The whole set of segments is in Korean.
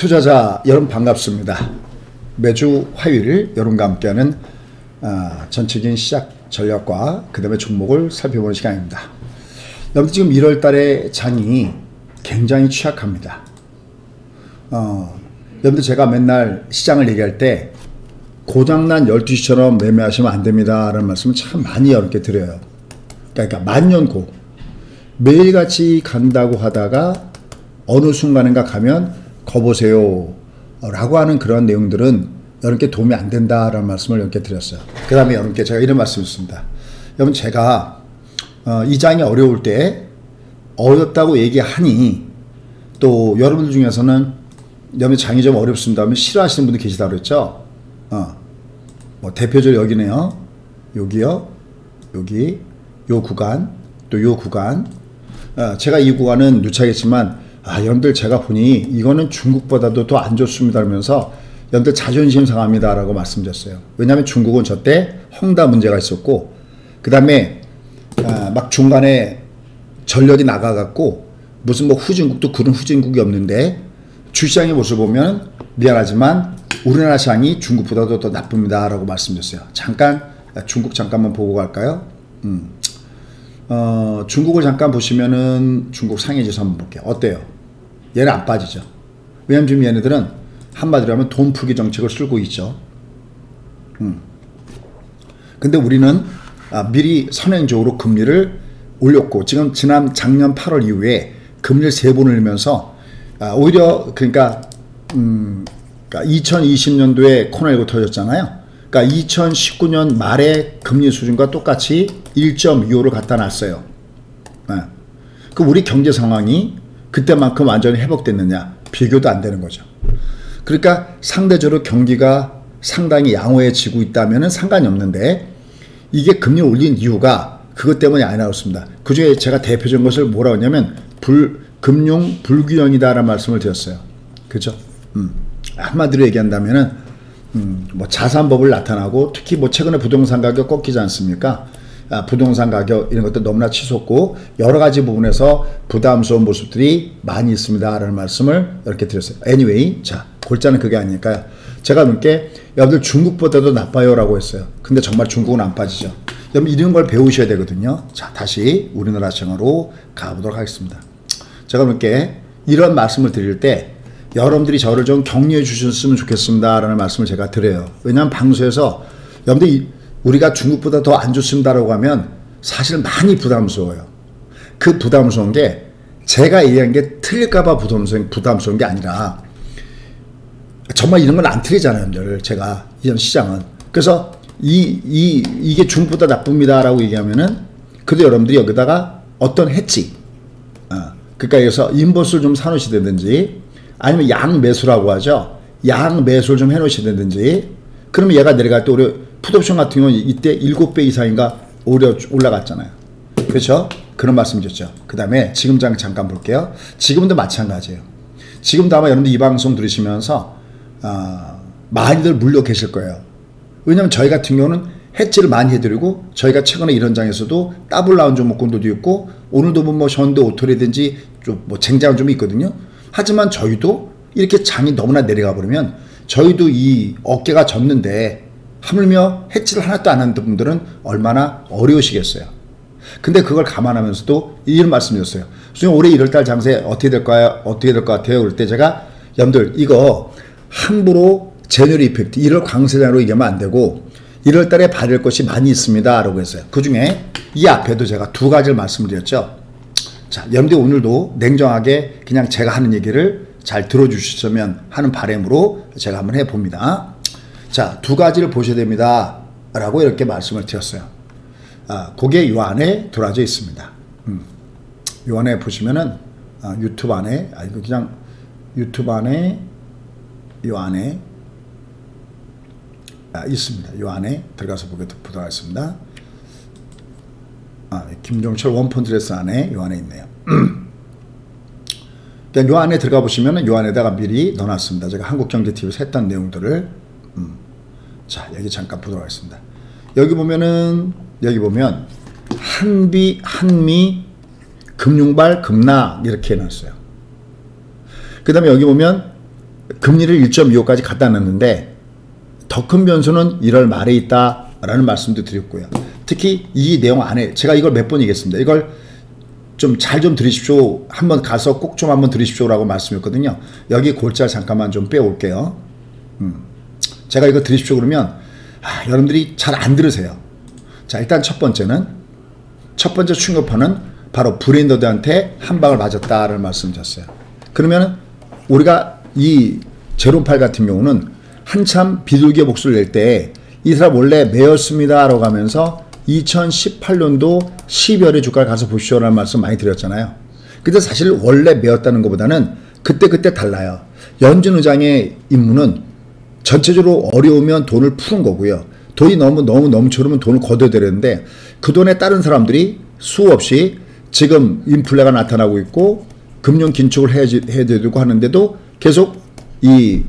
투자자 여러분 반갑습니다. 매주 화요일 여러분과 함께하는 전체적인 시작 전략과 그 다음에 종목을 살펴보는 시간입니다. 여러분 지금 1월달에 장이 굉장히 취약합니다. 여러분들 제가 맨날 시장을 얘기할 때 고장난 12시처럼 매매하시면 안됩니다 라는 말씀을 참 많이 여러분께 드려요. 그러니까 만년고 매일같이 간다고 하다가 어느 순간인가 가면 거보세요 라고 하는 그런 내용들은 여러분께 도움이 안된다 라는 말씀을 여러분께 드렸어요. 그 다음에 여러분께 제가 이런 말씀을 드렸습니다. 여러분 제가 이 장이 어려울 때 어렵다고 얘기하니 또 여러분들 중에서는 여러분 장이 좀 어렵습니다 하면 싫어하시는 분들 계시다 그랬죠. 뭐 대표적으로 여기네요. 여기요. 여기 요 구간 또 요 구간 제가 이 구간은 누차겠지만 여러분들 제가 보니 이거는 중국보다도 더 안 좋습니다 하면서 여러분들 자존심 상합니다 라고 말씀드렸어요. 왜냐하면 중국은 저때 헝다 문제가 있었고 그 다음에 막 중간에 전력이 나가갖고 무슨 뭐 후진국도 그런 후진국이 없는데 주시장의 모습을 보면 미안하지만 우리나라 시장이 중국보다도 더 나쁩니다 라고 말씀드렸어요. 잠깐 중국 잠깐만 보고 갈까요? 중국을 잠깐 보시면은 중국 상해지수 한번 볼게요. 어때요? 얘는 안 빠지죠. 왜냐면 지금 얘네들은 한마디로 하면 돈 풀기 정책을 쓰고 있죠. 근데 우리는 미리 선행적으로 금리를 올렸고 지금 지난 작년 8월 이후에 금리를 3번 올리면서 오히려 그러니까 2020년도에 코로나19 터졌잖아요. 그러니까 2019년 말에 금리 수준과 똑같이 1.25로 갖다 놨어요. 그 우리 경제 상황이 그때만큼 완전히 회복됐느냐 비교도 안 되는 거죠. 그러니까 상대적으로 경기가 상당히 양호해지고 있다면 상관이 없는데 이게 금리 올린 이유가 그것 때문이 아니었습니다. 그 중에 제가 대표적인 것을 뭐라고 하냐면 금융 불균형이다 라는 말씀을 드렸어요. 그죠? 한마디로 얘기한다면은 뭐 자산법을 나타나고 특히 뭐 최근에 부동산 가격 꺾이지 않습니까? 부동산 가격 이런 것도 너무나 치솟고 여러 가지 부분에서 부담스러운 모습들이 많이 있습니다라는 말씀을 이렇게 드렸어요. Anyway, 자 골자는 그게 아니니까요. 제가 넘게 여러분들 중국보다도 나빠요라고 했어요. 근데 정말 중국은 안 빠지죠. 여러분 이런 걸 배우셔야 되거든요. 자 다시 우리나라 시장으로 가보도록 하겠습니다. 제가 넘게 이런 말씀을 드릴 때. 여러분들이 저를 좀 격려해 주셨으면 좋겠습니다 라는 말씀을 제가 드려요. 왜냐하면 방송에서 여러분들이 우리가 중국보다 더 안 좋습니다 라고 하면 사실 많이 부담스러워요. 그 부담스러운 게 제가 얘기한 게 틀릴까봐 부담스러운 게 아니라 정말 이런 건 안 틀리잖아요. 여러분들 제가 이런 시장은 그래서 이게 중국보다 나쁩니다 라고 얘기하면은 그래도 여러분들이 여기다가 어떤 해치 그러니까 여기서 인버스를 좀 사놓으시든지 아니면 양매수라고 하죠. 양매수를 좀 해놓으시든지 그러면 얘가 내려갈 때 오히려 풋옵션 같은 경우는 이때 7배 이상인가 오히려 올라갔잖아요. 그렇죠? 그런 말씀이셨죠. 그 다음에 지금 장 잠깐 볼게요. 지금도 마찬가지예요. 지금도 아마 여러분들 이 방송 들으시면서 많이들 물려 계실 거예요. 왜냐면 저희 같은 경우는 해지를 많이 해드리고 저희가 최근에 이런 장에서도 더블 나온 종목군도 있고 오늘도 보면 뭐 현대 오토라든지 좀 뭐 쟁장은 좀 있거든요. 하지만 저희도 이렇게 장이 너무나 내려가 버리면 저희도 이 어깨가 젖는데 하물며 해치를 하나도 안 하는 분들은 얼마나 어려우시겠어요. 근데 그걸 감안하면서도 이런 말씀드렸어요. 선생님 올해 1월달 장세 어떻게 될까요? 어떻게 될 것 같아요? 그럴 때 제가 여러분들 이거 함부로 제너럴 이펙트 1월 강세장으로 얘기하면 안 되고 1월달에 받을 것이 많이 있습니다 라고 했어요. 그 중에 이 앞에도 제가 두 가지를 말씀드렸죠. 자, 여러분들 오늘도 냉정하게 그냥 제가 하는 얘기를 잘 들어주시면 하는 바람으로 제가 한번 해봅니다. 자, 두 가지를 보셔야 됩니다. 라고 이렇게 말씀을 드렸어요. 그게 요 안에 들어져 있습니다. 요 안에 보시면은 유튜브 안에, 이거 그냥 유튜브 안에, 요 안에 있습니다. 요 안에 들어가서 보도록 하겠습니다. 김종철 원포인트레슨 안에 요 안에 있네요. 요 안에 들어가 보시면은 요 안에다가 미리 넣어놨습니다. 제가 한국경제TV에서 했던 내용들을 자 여기 잠깐 보도록 하겠습니다. 여기 보면은 여기 보면 한미 금융발 급락 이렇게 해놨어요. 그 다음에 여기 보면 금리를 1.25까지 갖다 놨는데 더 큰 변수는 1월 말에 있다라는 말씀도 드렸고요. 특히 이 내용 안에 제가 이걸 몇 번 얘기했습니다. 이걸 좀 잘 좀 들으십시오. 한번 가서 꼭 좀 한번 들으십시오 라고 말씀했거든요. 여기 골자 잠깐만 좀 빼올게요. 제가 이거 들으십시오 그러면 여러분들이 잘 안 들으세요. 자, 일단 첫 번째 충격파는 바로 브레인러드한테 한 방을 맞았다라는 말씀 드렸어요. 그러면 우리가 이 제롬 파월 같은 경우는 한참 비둘기의 목소리를 낼 때 이 사람 원래 매였습니다 라고 하면서 2018년도 12월에 주가를 가서 보시오라는 말씀 많이 드렸잖아요. 근데 사실 원래 매였다는 것보다는 그때그때 달라요. 연준 의장의 임무는 전체적으로 어려우면 돈을 푸는 거고요. 돈이 너무 넘쳐흐르면 돈을 걷어야 되는데 그 돈에 따른 사람들이 수없이 지금 인플레가 나타나고 있고 금융 긴축을 해야 되고 하는데도 계속 이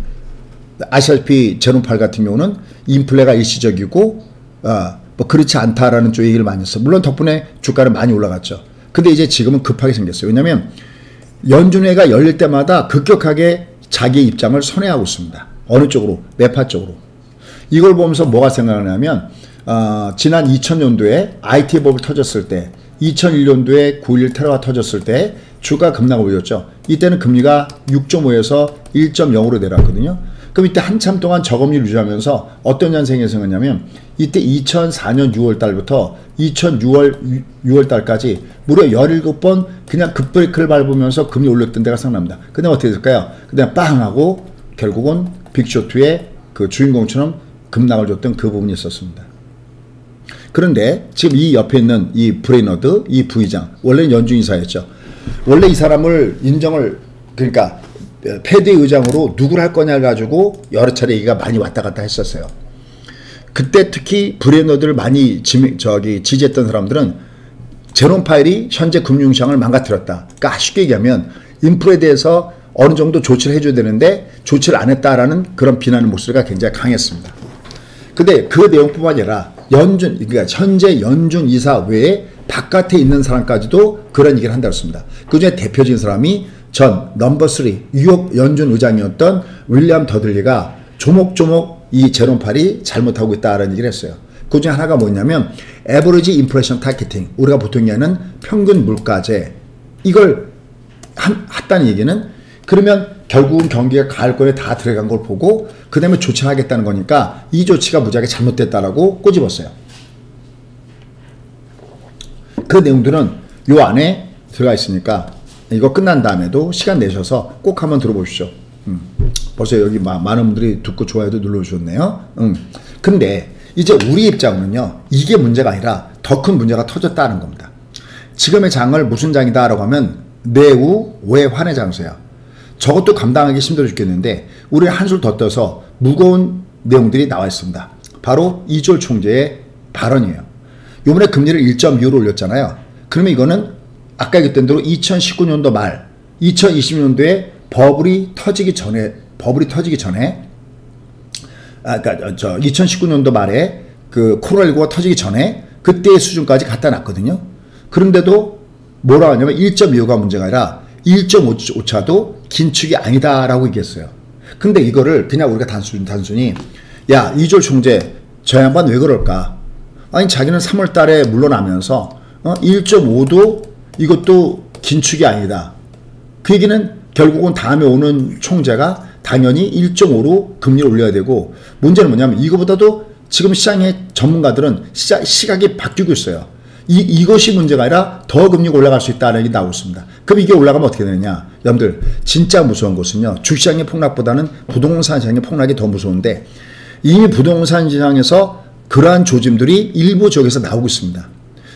아시다시피 제롬 파월 같은 경우는 인플레가 일시적이고 뭐 그렇지 않다라는 쪽 얘기를 많이 했어요. 물론 덕분에 주가는 많이 올라갔죠. 근데 이제 지금은 급하게 생겼어요. 왜냐하면 연준회가 열릴 때마다 급격하게 자기의 입장을 선회하고 있습니다. 어느 쪽으로? 매파 쪽으로. 이걸 보면서 뭐가 생각나냐면 지난 2000년도에 IT 버블 터졌을 때 2001년도에 9.11 테러가 터졌을 때 주가 급락을 보였죠. 이때는 금리가 6.5에서 1.0으로 내려왔거든요. 그럼 이때 한참 동안 저금리를 유지하면서 어떤 현상이 생겼냐면 이때 2004년 6월달부터 2006월 6월달까지 무려 17번 그냥 급브레이크를 밟으면서 금리 올렸던 데가 생각납니다. 근데 어떻게 될까요? 그냥 빵 하고 결국은 빅쇼트의 그 주인공처럼 급락을 줬던 그 부분이 있었습니다. 그런데 지금 이 옆에 있는 이 브레이너드 이 부의장 원래는 연준 이사였죠. 원래 이 사람을 인정을 그러니까 패드의 의장으로 누구를 할 거냐를 가지고 여러 차례 얘기가 많이 왔다 갔다 했었어요. 그때 특히 브레이너드를 많이 지지했던 사람들은 제롬 파월이 현재 금융시장을 망가뜨렸다. 그러니까 쉽게 얘기하면 인플레에 대해서 어느 정도 조치를 해줘야 되는데 조치를 안 했다라는 그런 비난의 목소리가 굉장히 강했습니다. 근데 그 내용뿐만 아니라 연준, 그러니까 현재 연준 이사 외에 바깥에 있는 사람까지도 그런 얘기를 한다고 했습니다. 그 중에 대표적인 사람이 전 넘버 3 뉴욕 연준 의장이었던 윌리엄 더들리가 조목조목 이 제롬 파월이 잘못하고 있다라는 얘기를 했어요. 그 중에 하나가 뭐냐면 에버리지 인플레이션 타겟팅, 우리가 보통 얘기하는 평균 물가제, 이걸 했다는 얘기는 그러면 결국은 경기가 가을 거에 다 들어간 걸 보고 그 다음에 조치를 하겠다는 거니까 이 조치가 무지하게 잘못됐다라고 꼬집었어요. 그 내용들은 요 안에 들어가 있으니까 이거 끝난 다음에도 시간 내셔서 꼭 한번 들어보십시오. 벌써 여기 많은 분들이 듣고 좋아요도 눌러주셨네요. 근데 이제 우리 입장은요, 이게 문제가 아니라 더 큰 문제가 터졌다는 겁니다. 지금의 장을 무슨 장이다 라고 하면 내우 외환의 장세야. 저것도 감당하기 힘들어 죽겠는데 우리 한술 더 떠서 무거운 내용들이 나와 있습니다. 바로 이주열 총재의 발언이에요. 요번에 금리를 1.25로 올렸잖아요. 그러면 이거는 아까 얘기했던 대로 2019년도 말 2020년도에 버블이 터지기 전에 그러니까 2019년도 말에 그 코로나19가 터지기 전에 그때의 수준까지 갖다 놨거든요. 그런데도 뭐라고 하냐면 1.25가 문제가 아니라 1.5차도 긴축이 아니다라고 얘기했어요. 근데 이거를 그냥 우리가 단순히 야, 이주열 총재 저 양반 왜 그럴까? 아니, 자기는 3월 달에 물러나면서 1.5도 이것도 긴축이 아니다. 그 얘기는 결국은 다음에 오는 총재가 당연히 1.5로 금리를 올려야 되고, 문제는 뭐냐면 이거보다도 지금 시장의 전문가들은 시각이 바뀌고 있어요. 이것이 문제가 아니라 더 금리가 올라갈 수 있다는 얘기 나오고 있습니다. 그럼 이게 올라가면 어떻게 되느냐? 여러분들 진짜 무서운 것은요, 주시장의 폭락보다는 부동산 시장의 폭락이 더 무서운데 이미 부동산 시장에서 그러한 조짐들이 일부 지역에서 나오고 있습니다.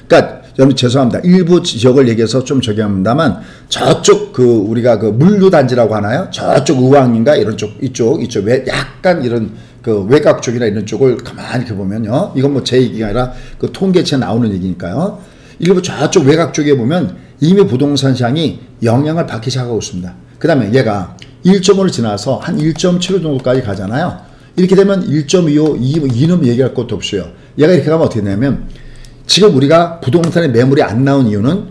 그러니까 여러분 죄송합니다. 일부 지역을 얘기해서 좀 저기 합니다만 저쪽 그 우리가 그 물류단지라고 하나요? 저쪽 의왕인가 이런 쪽 이쪽 왜 약간 이런 그 외곽 쪽이나 이런 쪽을 가만히 이렇게 보면요, 이건 뭐 제 얘기가 아니라 그 통계치에 나오는 얘기니까요. 일부 저쪽 외곽 쪽에 보면 이미 부동산 시장이 영향을 받기 시작하고 있습니다. 그 다음에 얘가 1.5를 지나서 한 1.75 정도까지 가잖아요. 이렇게 되면 1.25 이놈 얘기할 것도 없어요. 얘가 이렇게 가면 어떻게 되냐면 지금 우리가 부동산의 매물이 안 나온 이유는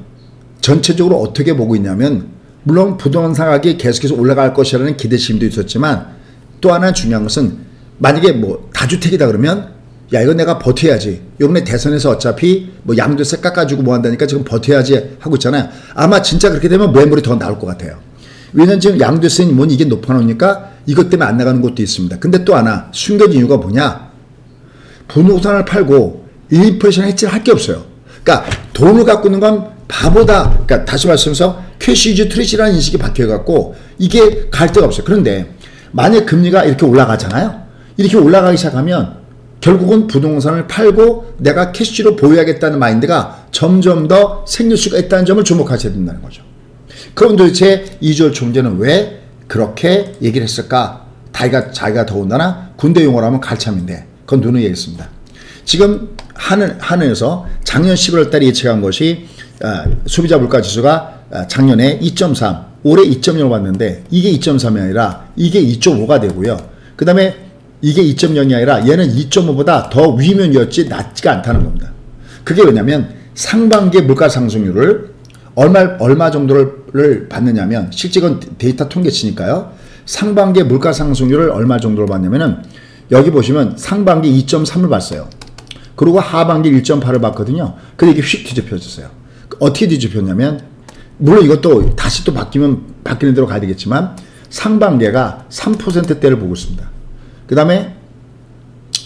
전체적으로 어떻게 보고 있냐면 물론 부동산 가격이 계속해서 올라갈 것이라는 기대심도 있었지만 또 하나 중요한 것은 만약에 뭐 다주택이다 그러면 야 이거 내가 버텨야지. 요번에 대선에서 어차피 뭐 양도세 깎아주고 뭐 한다니까 지금 버텨야지 하고 있잖아요. 아마 진짜 그렇게 되면 매물이 더 나올 것 같아요. 왜냐면 지금 양도세는 뭔 이게 높아놓으니까 이것 때문에 안 나가는 것도 있습니다. 근데 또 하나 숨겨진 이유가 뭐냐? 부동산을 팔고 인플레이션 해치를 할 게 없어요. 그러니까 돈을 갖고 있는 건 바보다. 그러니까 다시 말씀해서 캐시 이즈 트리시라는 인식이 박혀갖고 이게 갈 데가 없어요. 그런데 만약 금리가 이렇게 올라가잖아요. 이렇게 올라가기 시작하면 결국은 부동산을 팔고 내가 캐시로 보유하겠다는 마인드가 점점 더 생길 수가 있다는 점을 주목하셔야 된다는 거죠. 그럼 도대체 이주열 총재는 왜 그렇게 얘기를 했을까? 자기가 더군다나 군대 용어로 하면 갈참인데 그건 누누이 얘기했습니다. 지금 한은에서 작년 11월 달에 예측한 것이 소비자 물가 지수가 작년에 2.3, 올해 2.0을 봤는데 이게 2.3이 아니라 이게 2.5가 되고요. 그 다음에 이게 2.0이 아니라 얘는 2.5보다 더 위면이었지 낮지가 않다는 겁니다. 그게 왜냐면 상반기 물가 상승률을 얼마 정도를 받느냐면 실제 건 데이터 통계치니까요. 상반기 물가 상승률을 얼마 정도로 받냐면은 여기 보시면 상반기 2.3을 봤어요. 그리고 하반기 1.8을 봤거든요. 근데 이게 휙 뒤집혀졌어요. 어떻게 뒤집혔냐면 물론 이것도 다시 또 바뀌는 대로 가야 되겠지만 상반기가 3%대를 보고 있습니다. 그 다음에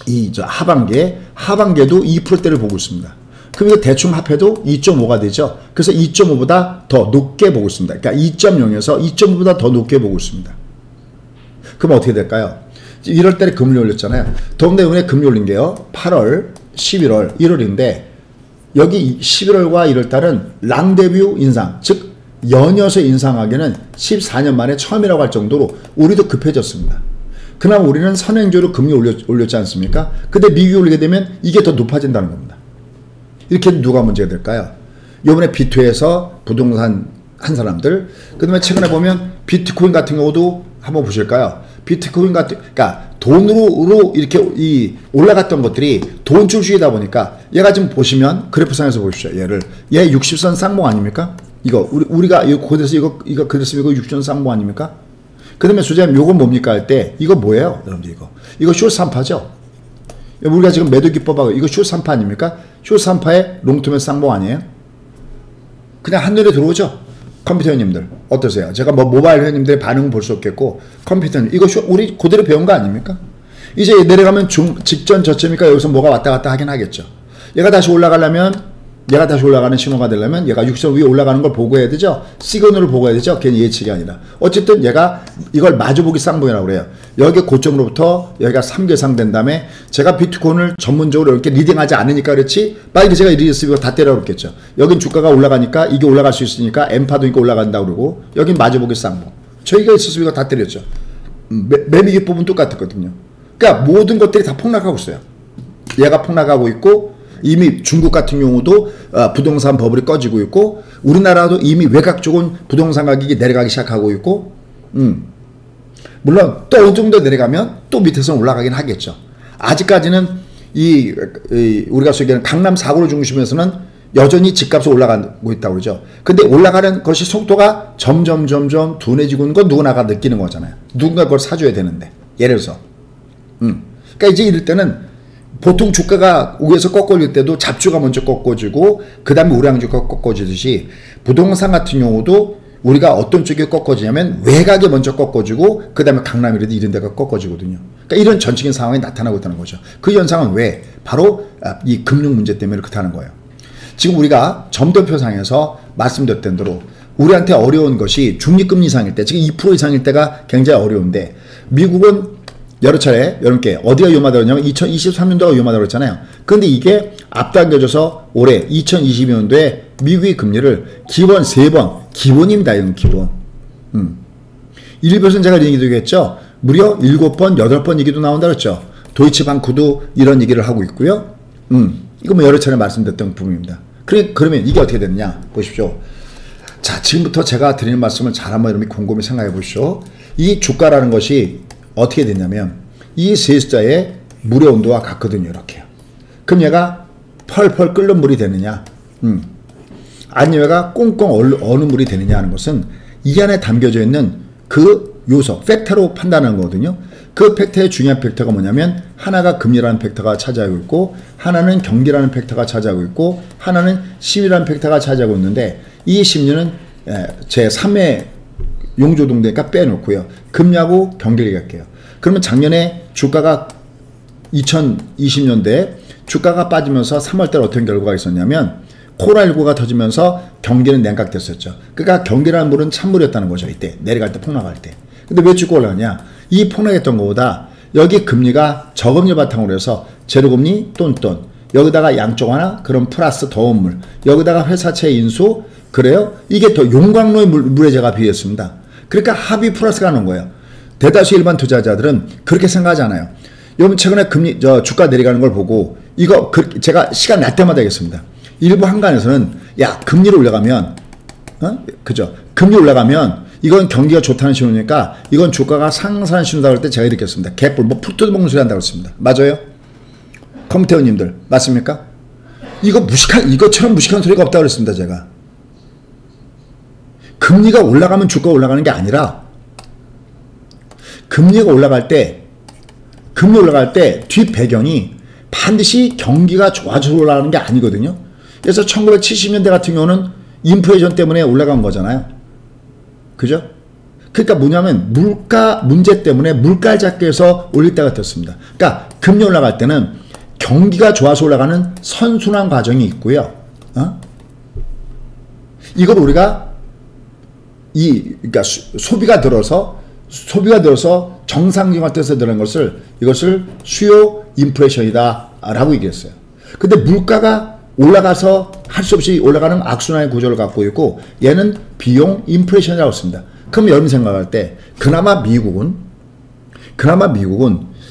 이 하반기에도 2%대를 보고 있습니다. 그럼 이거 대충 합해도 2.5가 되죠. 그래서 2.5보다 더 높게 보고 있습니다. 그러니까 2.0에서 2.5보다 더 높게 보고 있습니다. 그럼 어떻게 될까요? 1월 달에 금리 올렸잖아요. 더운데 이번에 금리 올린 게요. 8월, 11월, 1월인데 여기 11월과 1월 달은 랑데뷰 인상, 즉 연이어서 인상하기는 14년 만에 처음이라고 할 정도로 우리도 급해졌습니다. 그나마 우리는 선행적으로 금리 올렸지 않습니까? 근데 미국이 올리게 되면 이게 더 높아진다는 겁니다. 이렇게 누가 문제가 될까요? 요번에 B2에서 부동산 한 사람들, 그 다음에 최근에 보면 비트코인 같은 경우도 한번 보실까요? 비트코인 같은, 그러니까 돈으로 이렇게 올라갔던 것들이 돈 출시이다 보니까 얘가 지금 보시면 그래프상에서 보십시오. 얘 60선 쌍봉 아닙니까? 이거 우리가 고대에서 이거 그랬으면 이거 60선 쌍봉 아닙니까? 그다음에 소장님 요건 뭡니까 할 때 이거 뭐예요? 여러분들 이거 숏 3파죠? 우리가 지금 매도 기법하고 이거 숏 3파 아닙니까? 숏 3파에 롱텀의 쌍봉 아니에요? 그냥 한눈에 들어오죠? 컴퓨터 회원님들 어떠세요? 제가 뭐 모바일 회원님들의 반응은 볼 수 없겠고 컴퓨터 회원님 이거 우리 그대로 배운 거 아닙니까? 이제 내려가면 직전 저점이니까 여기서 뭐가 왔다 갔다 하긴 하겠죠. 얘가 다시 올라가는 신호가 되려면 얘가 60선 위에 올라가는 걸 보고 해야 되죠. 시그널을 보고 해야 되죠. 괜히 예측이 아니라 어쨌든 얘가 이걸 마주보기 쌍봉이라고 그래요. 여기 고점으로부터 여기가 3개상 된 다음에 제가 비트코인을 전문적으로 이렇게 리딩하지 않으니까 그렇지 빨리 제가 리스비가 다 때려 그랬겠죠. 여긴 주가가 올라가니까 이게 올라갈 수 있으니까 엠파도 이거 올라간다 그러고 여긴 마주보기 쌍봉 저희가 리스비가 다 때렸죠. 매미기 부분 똑같았거든요. 그러니까 모든 것들이 다 폭락하고 있어요. 얘가 폭락하고 있고 이미 중국 같은 경우도 부동산 버블이 꺼지고 있고 우리나라도 이미 외곽 쪽은 부동산 가격이 내려가기 시작하고 있고 물론 또 어느 정도 내려가면 또 밑에서 올라가긴 하겠죠. 아직까지는 우리가 소개하는 강남 4구를 중심에서는 여전히 집값이 올라가고 있다고 그러죠. 근데 올라가는 것이 속도가 점점 둔해지고 있는 건 누구나가 느끼는 거잖아요. 누군가 그걸 사줘야 되는데 예를 들어서 그러니까 이제 이럴 때는 보통 주가가 위에서 꺾어질 때도 잡주가 먼저 꺾어지고 그 다음에 우량주가 꺾어지듯이 부동산 같은 경우도 우리가 어떤 쪽이 꺾어지냐면 외곽이 먼저 꺾어지고 그 다음에 강남이라도 이런 데가 꺾어지거든요. 그러니까 이런 전체적인 상황이 나타나고 있다는 거죠. 그 현상은 왜? 바로 이 금융 문제 때문에 그렇다는 거예요. 지금 우리가 점도표상에서 말씀드렸던 대로 우리한테 어려운 것이 중립금리 이상일 때 지금 2% 이상일 때가 굉장히 어려운데 미국은 여러 차례 여러분께 어디가 위험하다고 했냐면 2023년도가 위험하다고 했잖아요. 근데 이게 앞당겨져서 올해 2022년도에 미국의 금리를 기본 3번 기본입니다. 이건 기본 1%는 제가 이런 얘기도 했죠. 무려 7번 8번 얘기도 나온다고 했죠. 도이치방크도 이런 얘기를 하고 있고요. 이거 뭐 여러 차례 말씀드렸던 부분입니다. 그러면 이게 어떻게 되느냐 보십시오. 자 지금부터 제가 드리는 말씀을 잘 한번 여러분이 곰곰이 생각해 보십시오. 이 주가라는 것이 어떻게 되냐면 이 세 숫자의 물의 온도와 같거든요. 이렇게요. 그럼 얘가 펄펄 끓는 물이 되느냐 아니면 얘가 꽁꽁 어느 물이 되느냐 하는 것은 이 안에 담겨져 있는 그 요소, 팩터로 판단하는 거거든요. 그 팩터의 중요한 팩터가 뭐냐면, 하나가 금리라는 팩터가 차지하고 있고, 하나는 경기라는 팩터가 차지하고 있고, 하나는 심리라는 팩터가 차지하고 있는데, 이 심리는 제3의 용조동대니까 빼놓고요. 금리하고 경기를 얘기할게요. 그러면 작년에 주가가 2020년대에 주가가 빠지면서 3월달 어떤 결과가 있었냐면, 코로나19가 터지면서 경기는 냉각됐었죠. 그러니까 경기라는 물은 찬물이었다는 거죠. 이때 내려갈 때, 폭락할 때. 근데 왜 주가 올라가냐? 이 폭락했던 것보다 여기 금리가 저금리 바탕으로 해서 제로금리 똔똔, 여기다가 양쪽 하나, 그럼 플러스 더운 물, 여기다가 회사채 인수, 그래요? 이게 더 용광로의 물에 제가 비유했습니다. 그러니까 합이 플러스가 나는 거예요. 대다수의 일반 투자자들은 그렇게 생각하지 않아요. 여러분 최근에 금리, 주가 내려가는 걸 보고 이거 제가 시간 날 때마다 얘기했습니다. 일부 한간에서는 야 금리를 올라가면 그죠? 금리 올라가면 이건 경기가 좋다는 신호니까 이건 주가가 상승하는 신호다 그럴 때 제가 이렇게 했습니다. 개뿔 뭐 푹 뜯어먹는 소리 한다고 했습니다. 맞아요? 컴퓨터님들 맞습니까? 이거 무식한, 이것처럼 무식한 소리가 없다고 그랬습니다. 제가 금리가 올라가면 주가가 올라가는 게 아니라 금리 올라갈 때 뒷 배경이 반드시 경기가 좋아져서 올라가는 게 아니거든요. 그래서 1970년대 같은 경우는 인플레이션 때문에 올라간 거잖아요. 그죠? 그러니까 뭐냐면 물가 문제 때문에 물가를 잡기 위해서 올릴 때가 됐습니다. 그러니까 금리 올라갈 때는 경기가 좋아서 올라가는 선순환 과정이 있고요. 이걸 우리가 그러니까 소비가 들어서 정상적인 때에서 되는 것을 이것을 수요 인플레이션이다 라고 얘기했어요. 근데 물가가 올라가서 할 수 없이 올라가는 악순환의 구조를 갖고 있고 얘는 비용 인플레이션이라고 씁니다. 그럼 여러분 생각할 때 그나마 미국은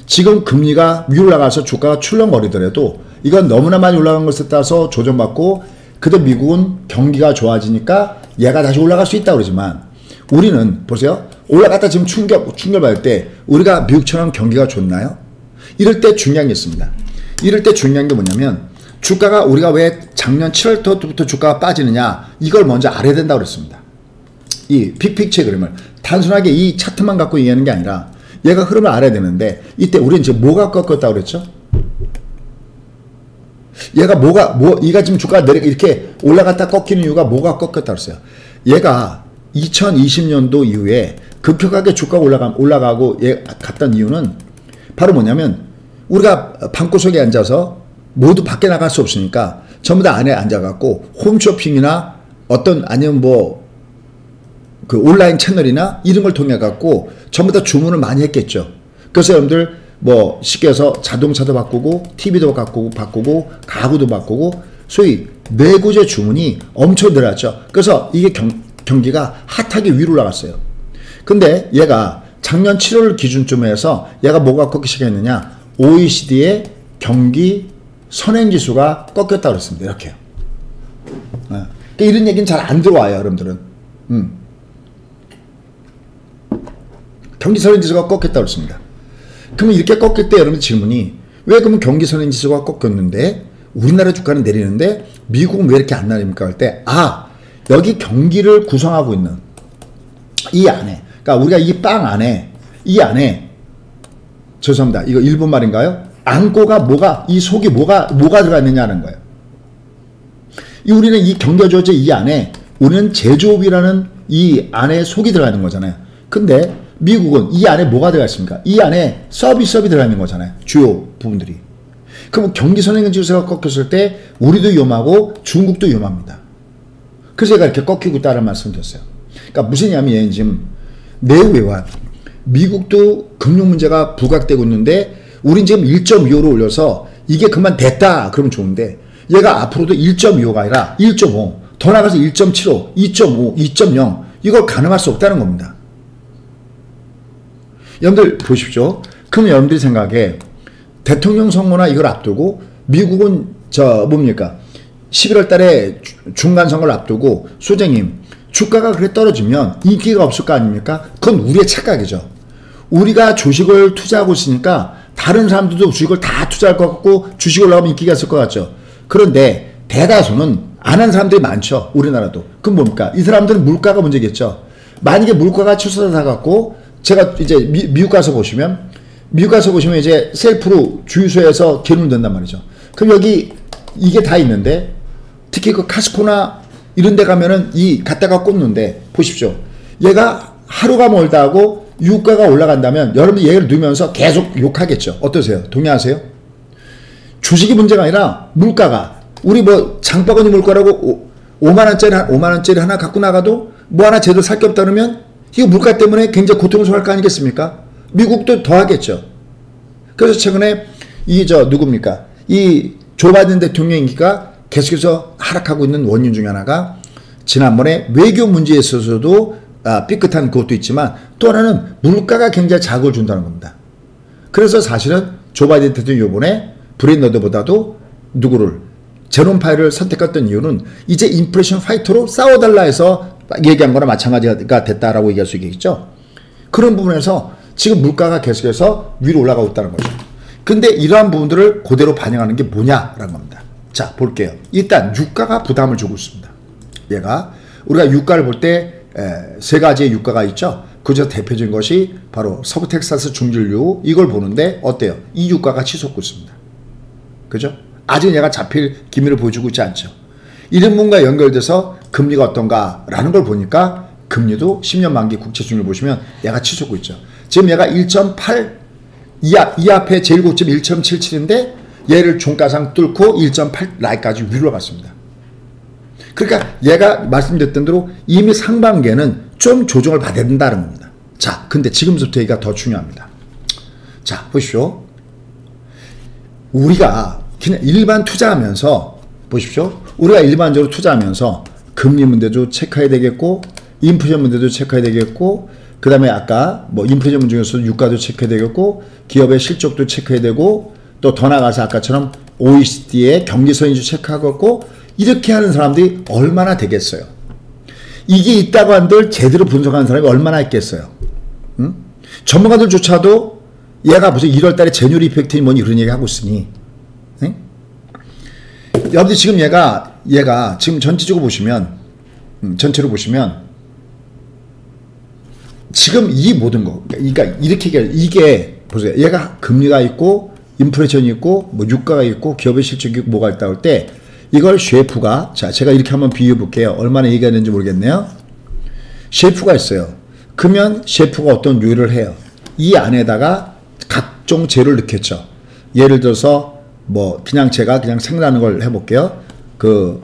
지금 금리가 위로 올라가서 주가가 출렁거리더라도 이건 너무나 많이 올라간 것에 따라서 조정받고, 그래도 미국은 경기가 좋아지니까 얘가 다시 올라갈 수 있다고 그러지만, 우리는 보세요. 올라갔다 지금 충격 받을 때 우리가 미국처럼 경기가 좋나요? 이럴 때 중요한 게 있습니다. 이럴 때 중요한 게 뭐냐면, 주가가 우리가 왜 작년 7월부터 주가가 빠지느냐, 이걸 먼저 알아야 된다고 그랬습니다. 이 빅픽처의 그림을 단순하게 이 차트만 갖고 이해하는 게 아니라 얘가 흐름을 알아야 되는데, 이때 우리는 이제 뭐가 꺾였다고 그랬죠? 얘가 지금 주가가 이렇게 올라갔다 꺾이는 이유가 뭐가 꺾였다고 그랬어요? 얘가 2020년도 이후에 급격하게 주가가 올라가고 갔던 이유는 바로 뭐냐면, 우리가 방구석에 앉아서 모두 밖에 나갈 수 없으니까 전부 다 안에 앉아갖고 홈쇼핑이나 어떤, 아니면 뭐 그 온라인 채널이나 이런 걸 통해갖고 전부 다 주문을 많이 했겠죠. 그래서 여러분들 뭐 쉽게 해서 자동차도 바꾸고 TV도 바꾸고 가구도 바꾸고 소위 내구재 주문이 엄청 늘었죠. 그래서 이게 경기가 핫하게 위로 올라갔어요. 근데 얘가 작년 7월 기준쯤에 해서 얘가 뭐가 꺾기 시작했느냐, OECD의 경기 선행지수가 꺾였다고 그랬습니다. 이렇게요. 그러니까 이런 얘기는 잘 안 들어와요, 여러분들은. 경기 선행지수가 꺾였다고 그랬습니다. 그러면 이렇게 꺾일 때 여러분 질문이, 왜 그러면 경기 선행지수가 꺾였는데 우리나라 주가는 내리는데 미국은 왜 이렇게 안 내립니까? 할 때, 여기 경기를 구성하고 있는 이 안에, 그러니까 우리가 이 빵 안에, 죄송합니다. 이거 일본 말인가요? 안고가 뭐가, 이 속이 뭐가 들어가 있느냐는 거예요. 우리는 이 경제조제 이 안에, 우리는 제조업이라는 이 안에 속이 들어가 있는 거잖아요. 근데 미국은 이 안에 뭐가 들어가 있습니까? 이 안에 서비스업이 들어가 있는 거잖아요. 주요 부분들이. 그럼 경기 선행지수가 꺾였을 때 우리도 위험하고 중국도 위험합니다. 그래서 얘가 이렇게 꺾이고 있다는 말씀을 드렸어요. 그러니까 무슨 얘기냐면, 얘는 지금 내외환, 미국도 금융 문제가 부각되고 있는데 우린 지금 1.25로 올려서 이게 그만 됐다 그러면 좋은데, 얘가 앞으로도 1.25가 아니라 1.5, 더 나가서 1.75, 2.5, 2.0 이걸 가늠할 수 없다는 겁니다. 여러분들 보십시오. 그럼 여러분들이 생각에 대통령 선거나 이걸 앞두고 미국은 뭡니까? 11월 달에 중간 선거를 앞두고, 소장님 주가가 그렇게 떨어지면 인기가 없을 거 아닙니까? 그건 우리의 착각이죠. 우리가 주식을 투자하고 있으니까 다른 사람들도 주식을 다 투자할 것 같고 주식 올라가면 인기가 있을 것 같죠. 그런데 대다수는 안 한 사람들이 많죠. 우리나라도. 그럼 뭡니까? 이 사람들은 물가가 문제겠죠. 만약에 물가가 치솟아 갖고 제가 이제 미국 가서 보시면 이제 셀프로 주유소에서 기름을 넣는단 말이죠. 그럼 여기 이게 다 있는데 특히 그 카스코나 이런 데 가면은 이 갖다가 꽂는데 보십시오. 얘가 하루가 멀다 하고 유가가 올라간다면 여러분들 얘를 누면서 계속 욕하겠죠. 어떠세요? 동의하세요? 주식이 문제가 아니라 물가가 우리 뭐 장바구니 물가라고 5만원짜리 하나 갖고 나가도 뭐 하나 제대로 살 게 없다 그러면 이거 물가 때문에 굉장히 고통스러워할 거 아니겠습니까? 미국도 더 하겠죠. 그래서 최근에 이 누굽니까? 이 조 바이든 대통령 인기가 계속해서 하락하고 있는 원인 중에 하나가 지난번에 외교 문제에 있어서도 삐끗한 그것도 있지만 또 하나는 물가가 굉장히 자극을 준다는 겁니다. 그래서 사실은 조 바이든 대통령이 이번에 브레인러드보다도 누구를 제롬 파웰을 선택했던 이유는 이제 인플레이션 파이터로 싸워달라 해서 얘기한 거나 마찬가지가 됐다라고 얘기할 수 있겠죠. 그런 부분에서 지금 물가가 계속해서 위로 올라가고 있다는 거죠. 근데 이러한 부분들을 그대로 반영하는 게 뭐냐라는 겁니다. 자, 볼게요. 일단 유가가 부담을 주고 있습니다. 얘가 우리가 유가를 볼 때 세 가지의 유가가 있죠. 그저 대표적인 것이 바로 서부 텍사스 중질유 이걸 보는데 어때요? 이 유가가 치솟고 있습니다. 그죠? 아직 얘가 잡힐 기미를 보여주고 있지 않죠. 이런 분과 연결돼서 금리가 어떤가라는 걸 보니까 금리도 10년 만기 국채 중률 보시면 얘가 치솟고 있죠. 지금 얘가 1.8 이 앞에 제일 고점 1.77인데 얘를 종가상 뚫고 1.8 라인까지 위로 갔습니다. 그러니까 얘가 말씀드렸던 대로 이미 상반기에는 좀 조정을 받아야 된다는 겁니다. 자, 근데 지금부터 얘기가 더 중요합니다. 자, 보십시오. 우리가 그냥 일반 투자하면서 보십시오. 우리가 일반적으로 투자하면서 금리 문제도 체크해야 되겠고 인플레이션 문제도 체크해야 되겠고 그 다음에 아까 뭐 인플레이션 문제 중에서도 유가도 체크해야 되겠고 기업의 실적도 체크해야 되고 또 더 나가서 아까처럼 OECD의 경기선인지 체크하고 이렇게 하는 사람들이 얼마나 되겠어요? 이게 있다고 한들 제대로 분석하는 사람이 얼마나 있겠어요? 응? 전문가들조차도 얘가 무슨 1월달에 제뉴얼 이펙트니 뭐니 그런 얘기하고 있으니 응? 여러분들 지금 얘가 지금 전체적으로 보시면 전체로 보시면 지금 이 모든 거 그러니까 이렇게 이게 보세요. 얘가 금리가 있고 인플레이션이 있고 뭐 유가가 있고 기업의 실적이 뭐가 있다고 할 때 이걸 셰프가 자 제가 이렇게 한번 비유해 볼게요. 얼마나 얘기가 되는지 모르겠네요. 셰프가 있어요. 그러면 셰프가 어떤 요리를 해요. 이 안에다가 각종 재료를 넣겠죠. 예를 들어서 뭐 그냥 제가 그냥 생각나는 걸 해볼게요. 그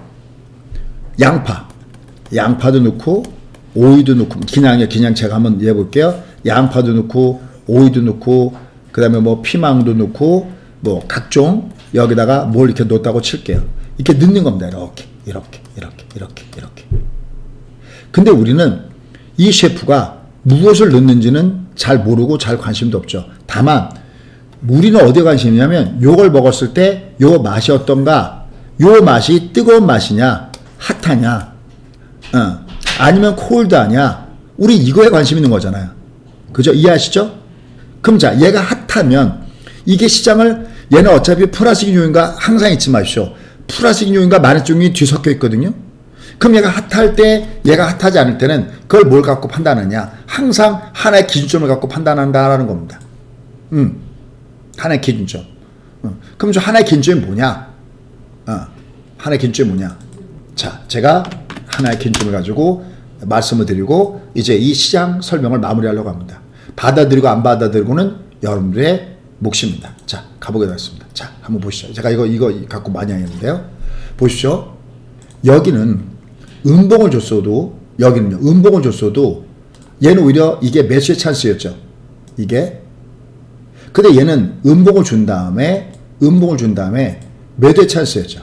양파도 넣고 오이도 넣고 그냥 제가 한번 해볼게요. 양파도 넣고 오이도 넣고 그 다음에 뭐 피망도 넣고 뭐 각종 여기다가 뭘 이렇게 넣었다고 칠게요. 이렇게 넣는 겁니다. 이렇게. 근데 우리는 이 셰프가 무엇을 넣는지는 잘 모르고 잘 관심도 없죠. 다만 우리는 어디에 관심이냐면 요걸 먹었을 때 요 맛이 어떤가 요 맛이 뜨거운 맛이냐 핫하냐 아니면 콜드하냐 우리 이거에 관심 있는 거잖아요. 그죠? 이해하시죠? 그럼 자 얘가 핫하면 이게 시장을 얘는 어차피 플라스틱 요인과 항상 잊지 마십시오. 플라스틱 요인과 마늘 종이 뒤섞여 있거든요. 그럼 얘가 핫할 때 얘가 핫하지 않을 때는 그걸 뭘 갖고 판단하냐 항상 하나의 기준점을 갖고 판단한다라는 겁니다. 하나의 기준점. 그럼 저 하나의 기준점이 뭐냐? 하나의 기준점이 뭐냐? 자, 제가 하나의 기준점을 가지고 말씀을 드리고 이제 이 시장 설명을 마무리하려고 합니다. 받아들이고 안 받아들이고는 여러분들의 몫입니다. 자, 가보기로 했습니다. 자, 한번 보시죠. 제가 이거 갖고 많이 하는데요. 보십시오. 여기는 음봉을 줬어도 여기는요. 음봉을 줬어도 얘는 오히려 이게 매수의 찬스였죠. 이게. 근데 얘는 음봉을 준 다음에 매도의 찬스였죠.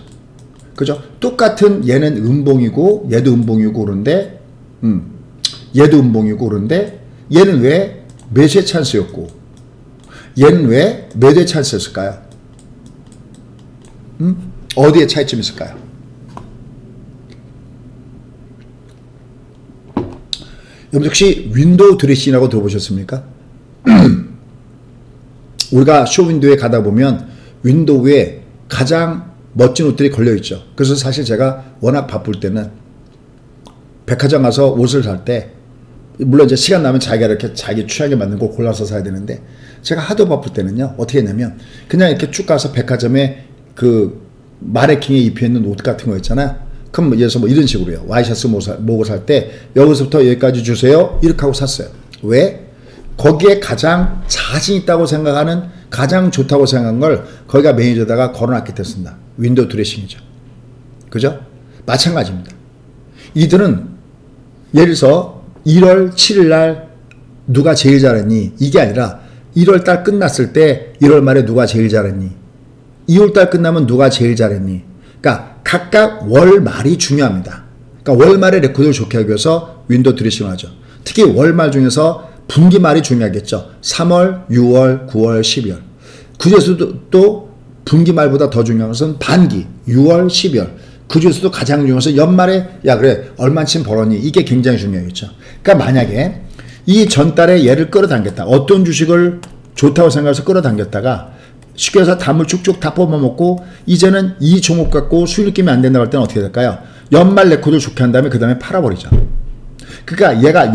그죠? 똑같은 얘는 음봉이고 얘도 음봉이고 그런데 얘도 음봉이고 그런데 얘는 왜 매수의 찬스였고 얘는 왜 매도의 찬스였을까요? 어디에 차이점이 있을까요? 여러분 혹시 윈도우 드레싱이라고 들어보셨습니까? 우리가 쇼윈도우에 가다 보면 윈도우에 가장 멋진 옷들이 걸려있죠. 그래서 사실 제가 워낙 바쁠 때는 백화점 가서 옷을 살 때 물론 이제 시간 나면 자기가 이렇게 자기 취향에 맞는 거 골라서 사야 되는데, 제가 하도 바쁠 때는요 어떻게 했냐면 그냥 이렇게 쭉 가서 백화점에 그 마네킹에 입혀 있는 옷 같은 거 있잖아. 그럼 예를 들어서 뭐 이런 식으로요. 와이셔츠 목을 살 때 여기서부터 여기까지 주세요 이렇게 하고 샀어요. 왜? 거기에 가장 자신 있다고 생각하는, 가장 좋다고 생각한 걸 거기가 매니저에다가 걸어놨기 때문입니다. 윈도우 드레싱이죠. 그죠? 마찬가지입니다. 이들은 예를 들어서 1월 7일 날 누가 제일 잘했니? 이게 아니라 1월 달 끝났을 때 1월 말에 누가 제일 잘했니? 2월 달 끝나면 누가 제일 잘했니? 그러니까 각각 월말이 중요합니다. 그러니까 월말에 레코드를 좋게 하기 위해서 윈도우 드레싱을 하죠. 특히 월말 중에서 분기말이 중요하겠죠. 3월, 6월, 9월, 12월. 그중에서도 또 분기말보다 더 중요한 것은 반기, 6월, 12월. 그중에서도 가장 중요한 것은 연말에 야 그래 얼만큼 벌었니? 이게 굉장히 중요하겠죠. 그러니까 만약에 이 전달에 얘를 끌어당겼다. 어떤 주식을 좋다고 생각해서 끌어당겼다가 쉽게 해서 담을 쭉쭉 다 뽑아먹고 이제는 이 종목 갖고 수익을 끼면 안 된다고 할 때는 어떻게 될까요? 연말 레코드 좋게 한 다음에 그 다음에 팔아버리죠. 그러니까 얘가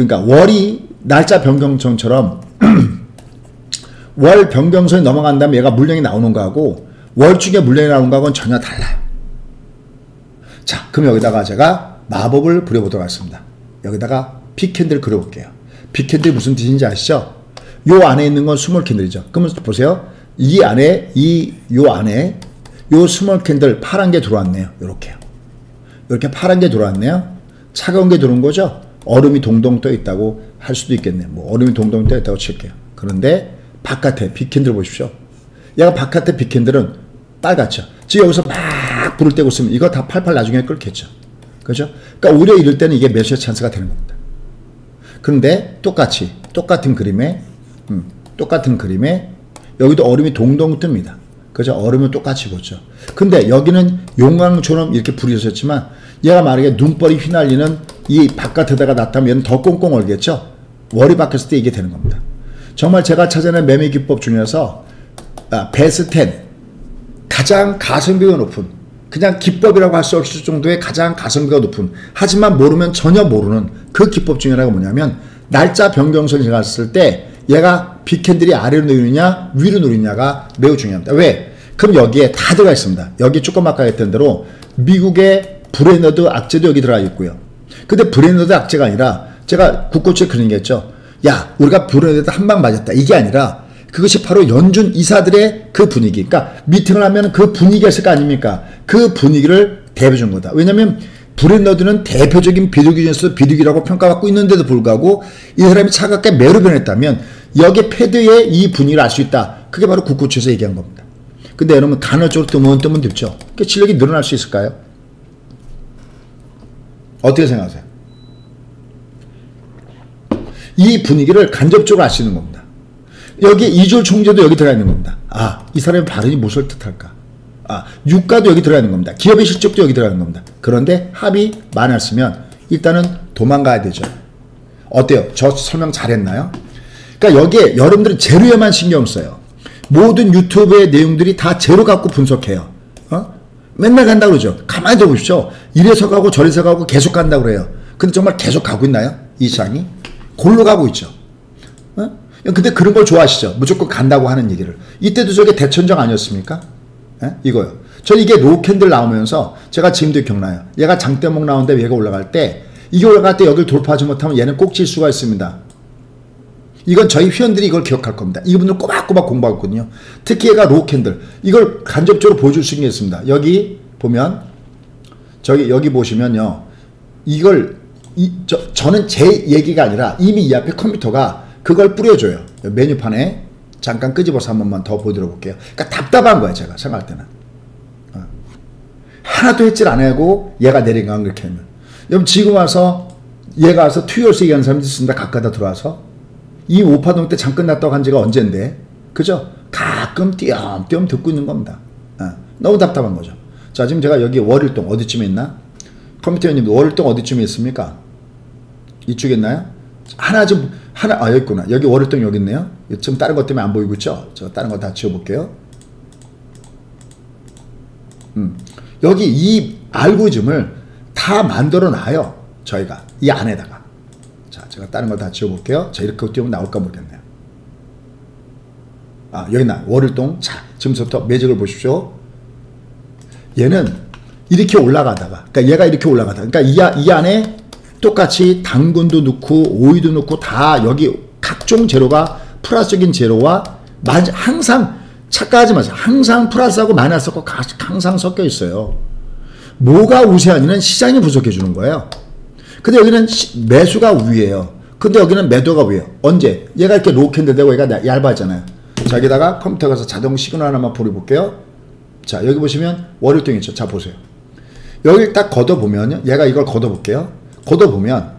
그러니까 월이 날짜 변경선처럼 월 변경선이 넘어간 다음에 얘가 물량이 나오는 거하고 월 중에 물량이 나오는 거하고는 전혀 달라요. 자, 그럼 여기다가 제가 마법을 부려보도록 하겠습니다. 여기다가 빅캔들 그려볼게요. 빅캔들 무슨 뜻인지 아시죠? 요 안에 있는 건 스몰 캔들이죠. 그러면 보세요. 이 안에, 요 안에, 요 스몰 캔들 파란 게 들어왔네요. 요렇게요. 요렇게 파란 게 들어왔네요. 차가운 게 들어온 거죠? 얼음이 동동 떠 있다고 할 수도 있겠네요. 뭐, 얼음이 동동 떠 있다고 칠게요. 그런데 바깥에 빅캔들 보십시오. 얘가 바깥에 빅캔들은 빨갛죠. 지금 여기서 막 불을 떼고 있으면 이거 다 팔팔 나중에 끓겠죠. 그죠? 그러니까 오히려 이럴 때는 이게 매수의 찬스가 되는 겁니다. 그런데 똑같이, 똑같은 그림에 여기도 얼음이 동동 뜹니다. 그죠? 얼음은 똑같이 보죠. 근데 여기는 용광처럼 이렇게 불이 졌지만 얘가 만약에 눈벌이 휘날리는 이 바깥에다가 놨다면 얘는 더 꽁꽁 얼겠죠? 월이 바뀌었을 때 이게 되는 겁니다. 정말 제가 찾아낸 매매 기법 중에서 베스트 10 가장 가성비가 높은, 그냥 기법이라고 할 수 없을 정도의 가장 가성비가 높은, 하지만 모르면 전혀 모르는 그 기법 중에 하나가 뭐냐면 날짜 변경선이 지났을 때 얘가 빅캔들이 아래로 누리느냐 위로 누리느냐가 매우 중요합니다. 왜? 그럼 여기에 다 들어가 있습니다. 여기 조금 아까 했던 대로 미국의 브레이너드 악재도 여기 들어가 있고요. 근데 브레이너드 악재가 아니라 제가 국고책 그린 게 있죠. 야 우리가 브레이너드 한 방 맞았다. 이게 아니라 그것이 바로 연준 이사들의 그 분위기. 그러니까 미팅을 하면 그 분위기가 있을 거 아닙니까? 그 분위기를 대비해 준 거다. 왜냐면 브레인러드는 대표적인 비둘기 중에서 비둘기라고 평가받고 있는데도 불구하고 이 사람이 차갑게 매로 변했다면 여기 패드의 이 분위기를 알 수 있다. 그게 바로 국고치에서 얘기한 겁니다. 근데 여러분 간헐적으로 뜨문뜨문 듣죠. 그 실력이 늘어날 수 있을까요? 어떻게 생각하세요? 이 분위기를 간접적으로 알 수 있는 겁니다. 여기 이졸 총재도 여기 들어가 있는 겁니다. 아, 이 사람의 발언이 무엇을 뜻할까? 아, 유가도 여기 들어가는 겁니다. 기업의 실적도 여기 들어가는 겁니다. 그런데 합이 많았으면 일단은 도망가야 되죠. 어때요? 저 설명 잘했나요? 그러니까 여기에 여러분들은 재료에만 신경 써요. 모든 유튜브의 내용들이 다 재료 갖고 분석해요. 어? 맨날 간다고 그러죠. 가만히 들어보십시오. 이래서 가고 저래서 가고 계속 간다고 그래요. 근데 정말 계속 가고 있나요? 이 장이? 골로 가고 있죠. 어? 근데 그런 걸 좋아하시죠. 무조건 간다고 하는 얘기를. 이때도 저게 대천정 아니었습니까? 예? 이거요. 저 이게 로우 캔들 나오면서 제가 지금도 기억나요. 얘가 장대목 나오는데 얘가 올라갈 때 이게 올라갈 때 여기를 돌파하지 못하면 얘는 꼭 질 수가 있습니다. 이건 저희 회원들이 이걸 기억할 겁니다. 이분들 꼬박꼬박 공부하거든요. 특히 얘가 로우 캔들 이걸 간접적으로 보여줄 수 있는 게 있습니다. 여기 보면 저기 여기 보시면요. 이걸 저는 제 얘기가 아니라 이미 이 앞에 컴퓨터가 그걸 뿌려줘요. 메뉴판에 잠깐 끄집어서 한 번만 더 보여드려볼게요. 그러니까 답답한 거예요. 제가 생각할 때는. 어. 하나도 했질 안 하고 얘가 내린강 그렇게 하면. 여러분 지금 와서 얘가 와서 투이얼스 얘기하는 사람들이 있습니다. 가까다 들어와서. 이 오파동 때 잠 끝났다고 한 지가 언젠데. 그죠? 가끔 띄엄띄엄 듣고 있는 겁니다. 어. 너무 답답한 거죠. 자 지금 제가 여기 월일동 어디쯤에 있나? 컴퓨터 회원님 월일동 어디쯤에 있습니까? 이쪽에 있나요? 하나 좀 아 여기 있구나. 여기 월일동 여기 있네요. 지금 다른 것 때문에 안 보이고 있죠? 저 다른 거 다 지워볼게요. 여기 이 알고리즘을 다 만들어놔요. 저희가 이 안에다가 제가 다른 걸 다 지워볼게요. 자, 이렇게 띄우면 나올까 모르겠네요. 아, 여기 나 월을동. 자, 지금부터 매직을 보십시오. 얘는 이렇게 올라가다가, 그러니까 얘가 이렇게 올라가다가, 그러니까 이 안에 똑같이 당근도 넣고 오이도 넣고 다 여기 각종 제로가 플러스적인 제로와 항상 착각하지 마세요. 항상 플러스하고 마이너스하고 항상 섞여 있어요. 뭐가 우세하냐는 시장이 분석해 주는 거예요. 근데 여기는 매수가 위에요. 근데 여기는 매도가 위에요. 언제? 얘가 이렇게 로우 캔들 되고 얘가 얇아지잖아요. 자, 여기다가 컴퓨터 가서 자동 시그널 하나만 보내볼게요. 자, 여기 보시면 월요일동 있죠. 자, 보세요. 여기 딱 걷어보면요. 얘가 이걸 걷어볼게요. 걷어보면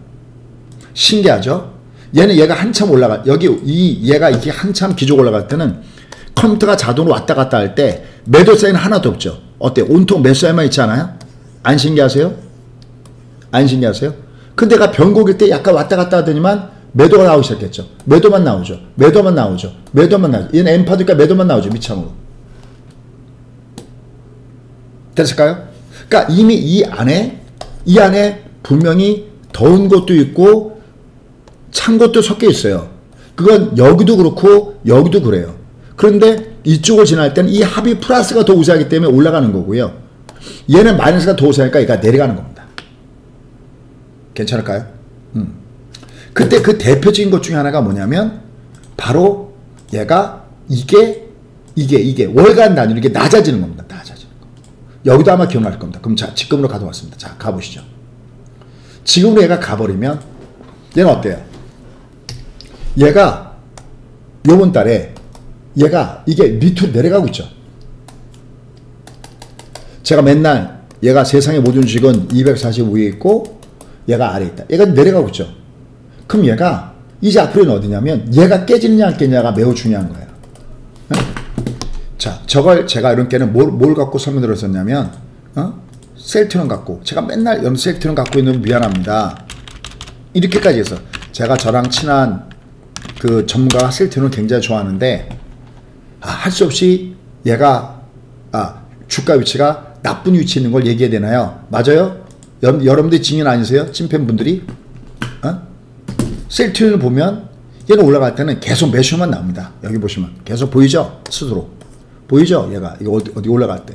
신기하죠? 얘는 얘가 한참 올라가, 여기 얘가 이게 한참 기조 올라갈 때는 컴퓨터가 자동으로 왔다 갔다 할 때 매도 사인 하나도 없죠. 어때요? 온통 매수 사인만 있지 않아요? 안 신기하세요? 안 신기하세요? 근데 얘가 변곡일 때 약간 왔다 갔다 하더니만 매도가 나오기 시작했죠. 매도만 나오죠. 매도만 나오죠. 매도만 나오죠. 얘는 엠파드니까 매도만 나오죠. 밑창으로. 됐을까요? 그러니까 이미 이 안에 분명히 더운 것도 있고 찬 것도 섞여 있어요. 그건 여기도 그렇고 여기도 그래요. 그런데 이쪽을 지날 때는 이 합이 플러스가 더 우세하기 때문에 올라가는 거고요. 얘는 마이너스가 더 우세하니까 얘가 내려가는 겁니다. 괜찮을까요? 그때 그 대표적인 것 중에 하나가 뭐냐면 바로 얘가 이게 월간 단위로 이게 낮아지는 겁니다. 낮아지는 거. 여기도 아마 기억날 겁니다. 그럼 자, 지금으로 가져왔습니다. 자, 가보시죠. 지금으로 얘가 가버리면 얘는 어때요? 얘가 요번 달에 얘가 이게 밑으로 내려가고 있죠. 제가 맨날 얘가 세상의 모든 주식은 240 위에 있고 얘가 아래에 있다. 얘가 내려가고 있죠. 그럼 얘가 이제 앞으로는 어디냐면 얘가 깨지느냐 안 깨지느냐가 매우 중요한 거예요. 어? 자, 저걸 제가 이런 때는 뭘 갖고 설명을 했었냐면 셀트론 갖고, 제가 맨날 셀트론 갖고 있는 미안합니다. 이렇게까지 해서 제가 저랑 친한 그 전문가가 셀트론을 굉장히 좋아하는데 할 수 없이 얘가 주가 위치가 나쁜 위치에 있는 걸 얘기해야 되나요? 맞아요? 여러분들 증인 아니세요? 찐팬분들이? 셀트론을 보면 얘는 올라갈 때는 계속 매수만 나옵니다. 여기 보시면 계속 보이죠? 스스로 보이죠? 얘가 이거 어디 올라갈 때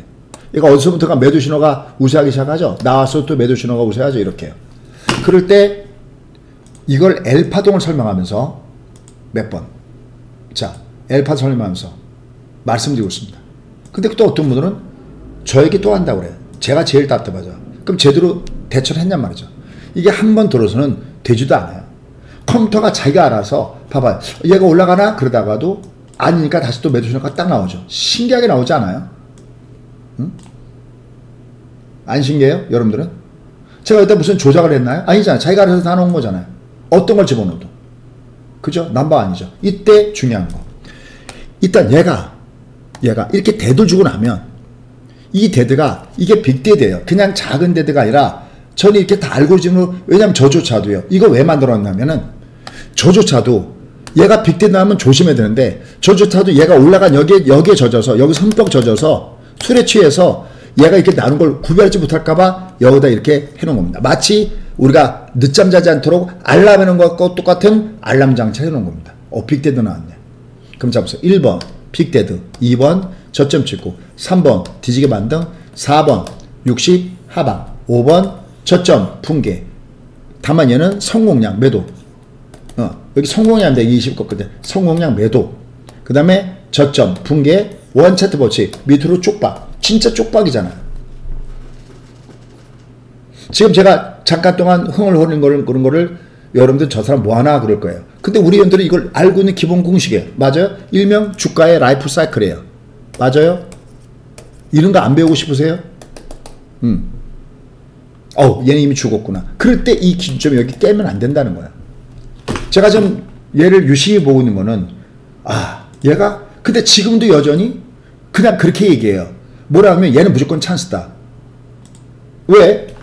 얘가 어디서부터가 매도 신호가 우세하기 시작하죠? 나와서 또 매도 신호가 우세하죠? 이렇게. 그럴 때 이걸 엘파동을 설명하면서 몇 번, 자, 엘파 설명하면서 말씀드리고 있습니다. 근데 또 어떤 분들은 저에게 또 한다고 그래요. 제가 제일 답답하죠. 그럼 제대로 대처를 했냔 말이죠. 이게 한 번 들어서는 되지도 않아요. 컴퓨터가 자기가 알아서 봐봐요. 얘가 올라가나? 그러다가도 아니니까 다시 또 매도 신호가 딱 나오죠. 신기하게 나오지 않아요? 안 신기해요? 여러분들은? 제가 일단 무슨 조작을 했나요? 아니잖아요. 자기가 알아서 다 넣은 거잖아요. 어떤 걸 집어넣어도. 그죠? 남바 아니죠. 이때 중요한 거. 일단 얘가 이렇게 대도 주고 나면 이 데드가 이게 빅데드예요. 그냥 작은 데드가 아니라 저는 이렇게 다 알고리즘으로, 왜냐면 저조차도요. 이거 왜 만들어놨냐면은 저조차도 얘가 빅데드 나오면 조심해야 되는데 저조차도 얘가 올라간 여기에 젖어서 여기 선병 젖어서 술에 취해서 얘가 이렇게 나눈 걸 구별하지 못할까봐 여기다 이렇게 해놓은 겁니다. 마치 우리가 늦잠 자지 않도록 알람 해놓은 것과 똑같은 알람 장치를 해놓은 겁니다. 빅데드 나왔네. 그럼 잡으세요. 1번 빅데드, 2번 저점 찍고, 3번 뒤지게 만등, 4번 60 하방, 5번 저점 붕괴. 다만 얘는 성공량 매도. 여기 성공량인데 20 거거든. 성공량 매도. 그 다음에 저점 붕괴, 원차트 버치 밑으로 쪽박. 진짜 쪽박이잖아. 지금 제가 잠깐 동안 흥을 흐르는 거를, 그런 거를 여러분들 저 사람 뭐하나 그럴 거예요. 근데 우리 회원들은 이걸 알고 있는 기본 공식이에요. 맞아요? 일명 주가의 라이프 사이클이에요. 맞아요? 이런 거 안 배우고 싶으세요? 얘는 이미 죽었구나. 그럴 때 이 기준점이 여기 깨면 안 된다는 거야. 제가 지금 얘를 유심히 보고 있는 거는 얘가 근데 지금도 여전히 그냥 그렇게 얘기해요. 뭐라 하면 얘는 무조건 찬스다. 왜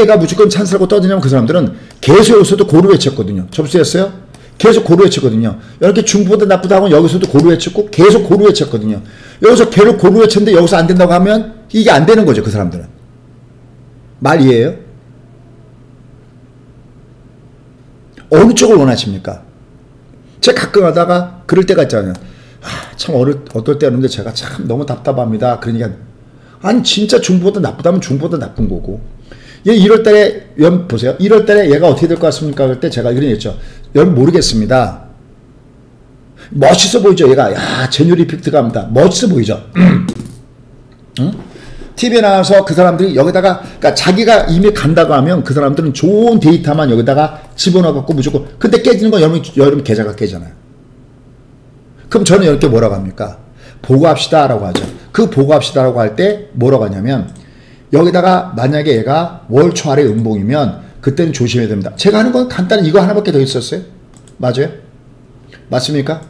얘가 무조건 찬스라고 떠드냐면 그 사람들은 계속 여기서도 고루 외쳤거든요. 접수했어요? 계속 고루 외쳤거든요. 이렇게 중보다 나쁘다 하면 여기서도 고루 외쳤고 계속 고루 외쳤거든요. 여기서 계속 고루 외쳤는데 여기서 안 된다고 하면 이게 안 되는 거죠. 그 사람들은. 말 이해해요? 어느 쪽을 원하십니까? 제가 가끔 하다가 그럴 때가 있잖아요. 아, 참 어떨 때였는데 제가 참 너무 답답합니다. 그러니까 아니 진짜 중보다 나쁘다면 중보다 나쁜 거고, 얘 1월달에 보세요. 1월달에 얘가 어떻게 될 것 같습니까? 그럴 때 제가 이런 얘기했죠. 여러분 모르겠습니다. 멋있어 보이죠? 얘가 야 제뉴얼 이펙트 갑니다. 멋있어 보이죠? 응? TV에 나와서 그 사람들이 여기다가, 그러니까 자기가 이미 간다고 하면 그 사람들은 좋은 데이터만 여기다가 집어넣어갖고 무조건, 근데 깨지는 건 여러분 계좌가 깨잖아요. 그럼 저는 이렇게 뭐라고 합니까? 보고합시다 라고 하죠. 그 보고합시다 라고 할 때 뭐라고 하냐면, 여기다가 만약에 얘가 월 초 아래 음봉이면 그때는 조심해야 됩니다. 제가 하는 건 간단히 이거 하나밖에 더 있었어요. 맞아요? 맞습니까?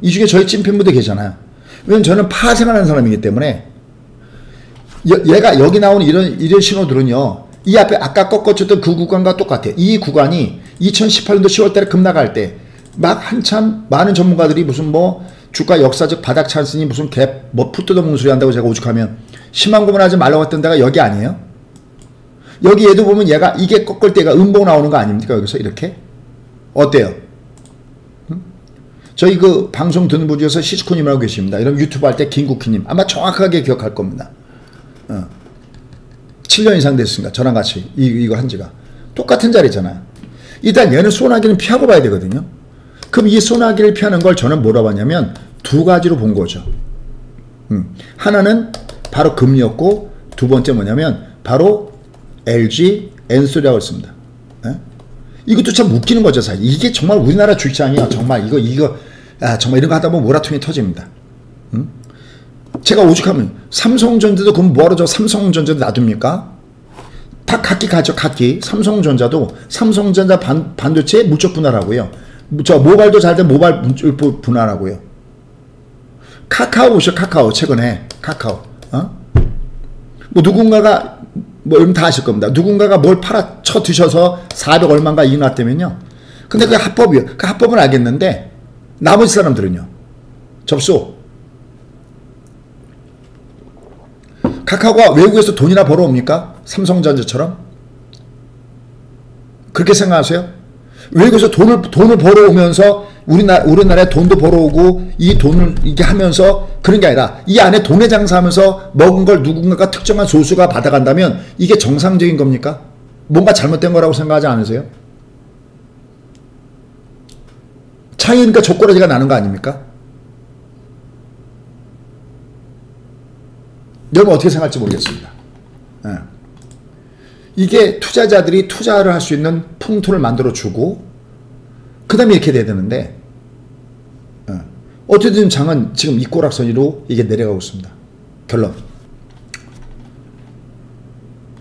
이 중에 저희 찐팬분들 계잖아요. 왜냐면 저는 파생하는 사람이기 때문에 얘가 여기 나오는 이런 신호들은요, 이 앞에 아까 꺾어쳤던 그 구간과 똑같아요. 이 구간이 2018년도 10월달에 급락할 때 막 한참 많은 전문가들이 무슨 뭐 주가 역사적 바닥 찬스니 무슨 갭 뭐 풋 뜯어먹는 소리 한다고 제가 오죽하면 심한 고문하지 말라고 했던 데가 여기 아니에요? 여기 얘도 보면 얘가 이게 꺾을 때가 음봉 나오는 거 아닙니까? 여기서 이렇게 어때요? 저희 그 방송 듣는 분 중에서 시스코님이라고 계십니다. 이런 유튜브 할 때 김국희님 아마 정확하게 기억할 겁니다. 7년 이상 됐으니까 저랑 같이 이거 한 지가 똑같은 자리잖아요. 일단 얘는 소나기는 피하고 봐야 되거든요. 그럼 이 소나기를 피하는 걸 저는 뭐라고 하냐면 두 가지로 본 거죠. 하나는 바로 금리였고, 두 번째 뭐냐면 바로 LG 엔솔이라고 했습니다. 이것도 참 웃기는 거죠, 사실. 이게 정말 우리나라 주식장이야. 정말 정말 이런 거 하다 보면 모라통이 터집니다. 제가 오죽하면 삼성전자도 그럼 뭐하러 저 삼성전자도 놔둡니까? 다 각기 가죠, 각기. 삼성전자도 삼성전자 반도체 물적 분할하고요. 저 모발도 잘 된 모발 물적 분할하고요. 카카오 보시죠, 카카오. 최근에 카카오. 뭐 누군가가 뭐 여러분 다 아실 겁니다. 누군가가 뭘 팔아 쳐 드셔서 400 얼마인가 이익 났다면요. 근데 그게 합법이에요. 그 합법은 알겠는데 나머지 사람들은요. 접수. 카카오가 외국에서 돈이나 벌어옵니까? 삼성전자처럼? 그렇게 생각하세요? 외국에서 돈을 벌어오면서 우리나라에 돈도 벌어오고 이 돈을 이게 하면서 그런 게 아니라 이 안에 돈의 장사하면서 먹은 걸 누군가가 특정한 소수가 받아간다면 이게 정상적인 겁니까? 뭔가 잘못된 거라고 생각하지 않으세요? 차이니까 족꼬라지가 나는 거 아닙니까? 여러분 어떻게 생각할지 모르겠습니다. 네. 이게 투자자들이 투자를 할 수 있는 풍토를 만들어주고 그 다음에 이렇게 돼야 되는데 어쨌든 장은 지금 이 꼬락서니로 이게 내려가고 있습니다. 결론.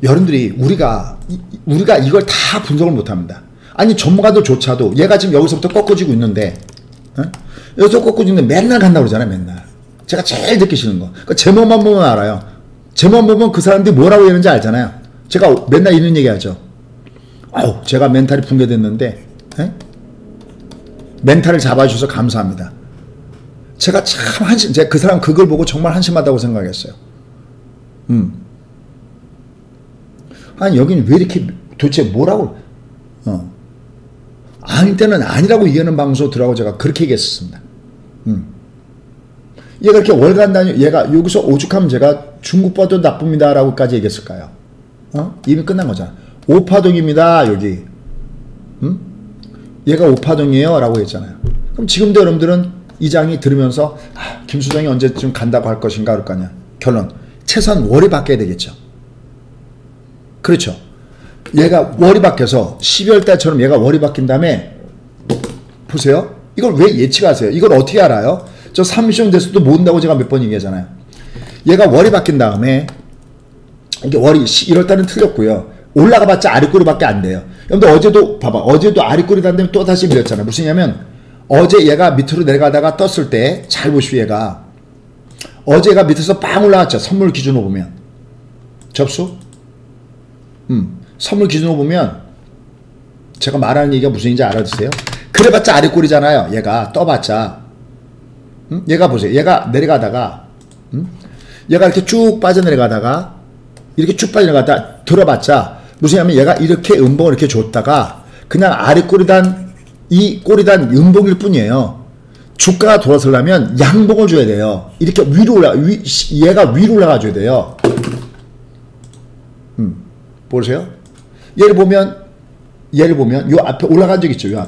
여러분들이 우리가 이걸 다 분석을 못합니다. 아니 전문가들조차도 얘가 지금 여기서부터 꺾어지고 있는데 여기서 꺾어지는데 맨날 간다고 그러잖아요. 맨날. 제가 제일 듣기 싫은 거. 그러니까 제목만 보면 알아요. 제목만 보면 그 사람들이 뭐라고 얘기하는지 알잖아요. 제가 맨날 이런 얘기하죠. 아우 제가 멘탈이 붕괴됐는데 멘탈을 잡아주셔서 감사합니다. 제가 참 제가 그 사람 그걸 보고 정말 한심하다고 생각했어요. 아니 여긴 왜 이렇게 도대체 뭐라고 아닐 때는 아니라고 얘기하는 방송 들어가고 제가 그렇게 얘기했었습니다. 얘가 이렇게 월간 단위 얘가 여기서 오죽하면 제가 중국보다 나쁩니다 라고까지 얘기했을까요? 이미 끝난 거잖아. 오파동입니다 여기. 얘가 오파동이에요 라고 했잖아요. 그럼 지금도 여러분들은 이 장이 들으면서 아, 김 소장이 언제쯤 간다고 할 것인가 그럴 거 아니야. 결론. 최소한 월이 바뀌어야 되겠죠. 그렇죠. 얘가 월이 바뀌어서 12월 달처럼 얘가 월이 바뀐 다음에 보세요. 이걸 왜 예측하세요? 이걸 어떻게 알아요? 저 30년 됐어도 모른다고 제가 몇 번 얘기하잖아요. 얘가 월이 바뀐 다음에 이게 월이 1월달은 틀렸고요. 올라가봤자 아리꼬리밖에 안 돼요. 여러분들 어제도 봐봐. 어제도 아리꼬리다 안 되면 또 다시 밀렸잖아요. 무슨냐면 어제 얘가 밑으로 내려가다가 떴을 때 잘 보시오. 얘가 어제 얘가 밑에서 빵 올라왔죠. 선물 기준으로 보면 접수? 선물 기준으로 보면 제가 말하는 얘기가 무슨 얘기인지 알아두세요. 그래봤자 아리꼬리잖아요. 얘가 떠봤자 얘가 보세요. 얘가 내려가다가 얘가 이렇게 쭉 빠져내려가다가 이렇게 쭉 빠져나갔다 들어봤자 무슨 얘기냐면 얘가 이렇게 음봉을 이렇게 줬다가 그냥 아래 꼬리단, 이 꼬리단 윤봉일 뿐이에요. 주가가 돌아서려면 양봉을 줘야 돼요. 이렇게 위로 올라, 얘가 위로 올라가 줘야 돼요. 보세요. 얘를 보면 요 앞에 올라간 적 있죠. 요거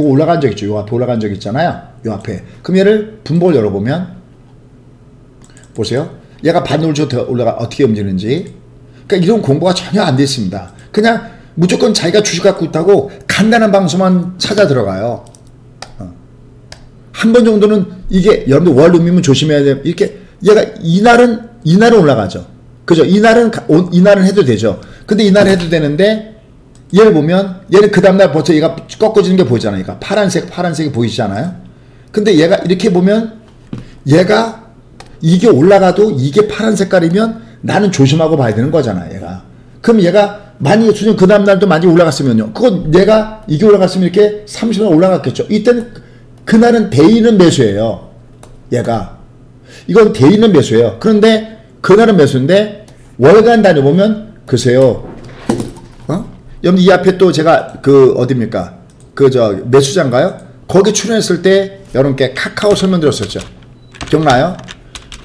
올라간 적 있죠. 요 앞에 올라간 적 있잖아요. 요 앞에. 그럼 얘를 분봉을 열어보면 보세요. 얘가 반으로 더 올라가 어떻게 움직이는지. 그러니까 이런 공부가 전혀 안 돼 있습니다. 그냥 무조건 자기가 주식 갖고 있다고 간단한 방송만 찾아 들어가요. 한 번 정도는 이게 여러분들 월요일이면 조심해야 돼요. 이렇게 얘가 이날은 올라가죠. 그죠? 이날은 해도 되죠. 근데 이날 해도 되는데 얘를 보면 얘는 그 다음날 벌써 얘가 꺾어지는 게 보이잖아요. 얘가 파란색이 보이시잖아요. 근데 얘가 이렇게 보면 얘가 이게 올라가도 이게 파란 색깔이면 나는 조심하고 봐야 되는 거잖아, 얘가. 그럼 얘가 만약에 수준 그 다음날도 많이 올라갔으면요. 그건 얘가 이게 올라갔으면 이렇게 30원 올라갔겠죠. 이때는 그날은 대인은 매수예요. 얘가. 이건 대인은 매수예요. 그런데 그날은 매수인데 월간 단위 보면 글쎄요. 여러분 이 앞에 또 제가 그 어딥니까? 그 저 매수장가요? 거기 출연했을 때 여러분께 카카오 설명드렸었죠. 기억나요?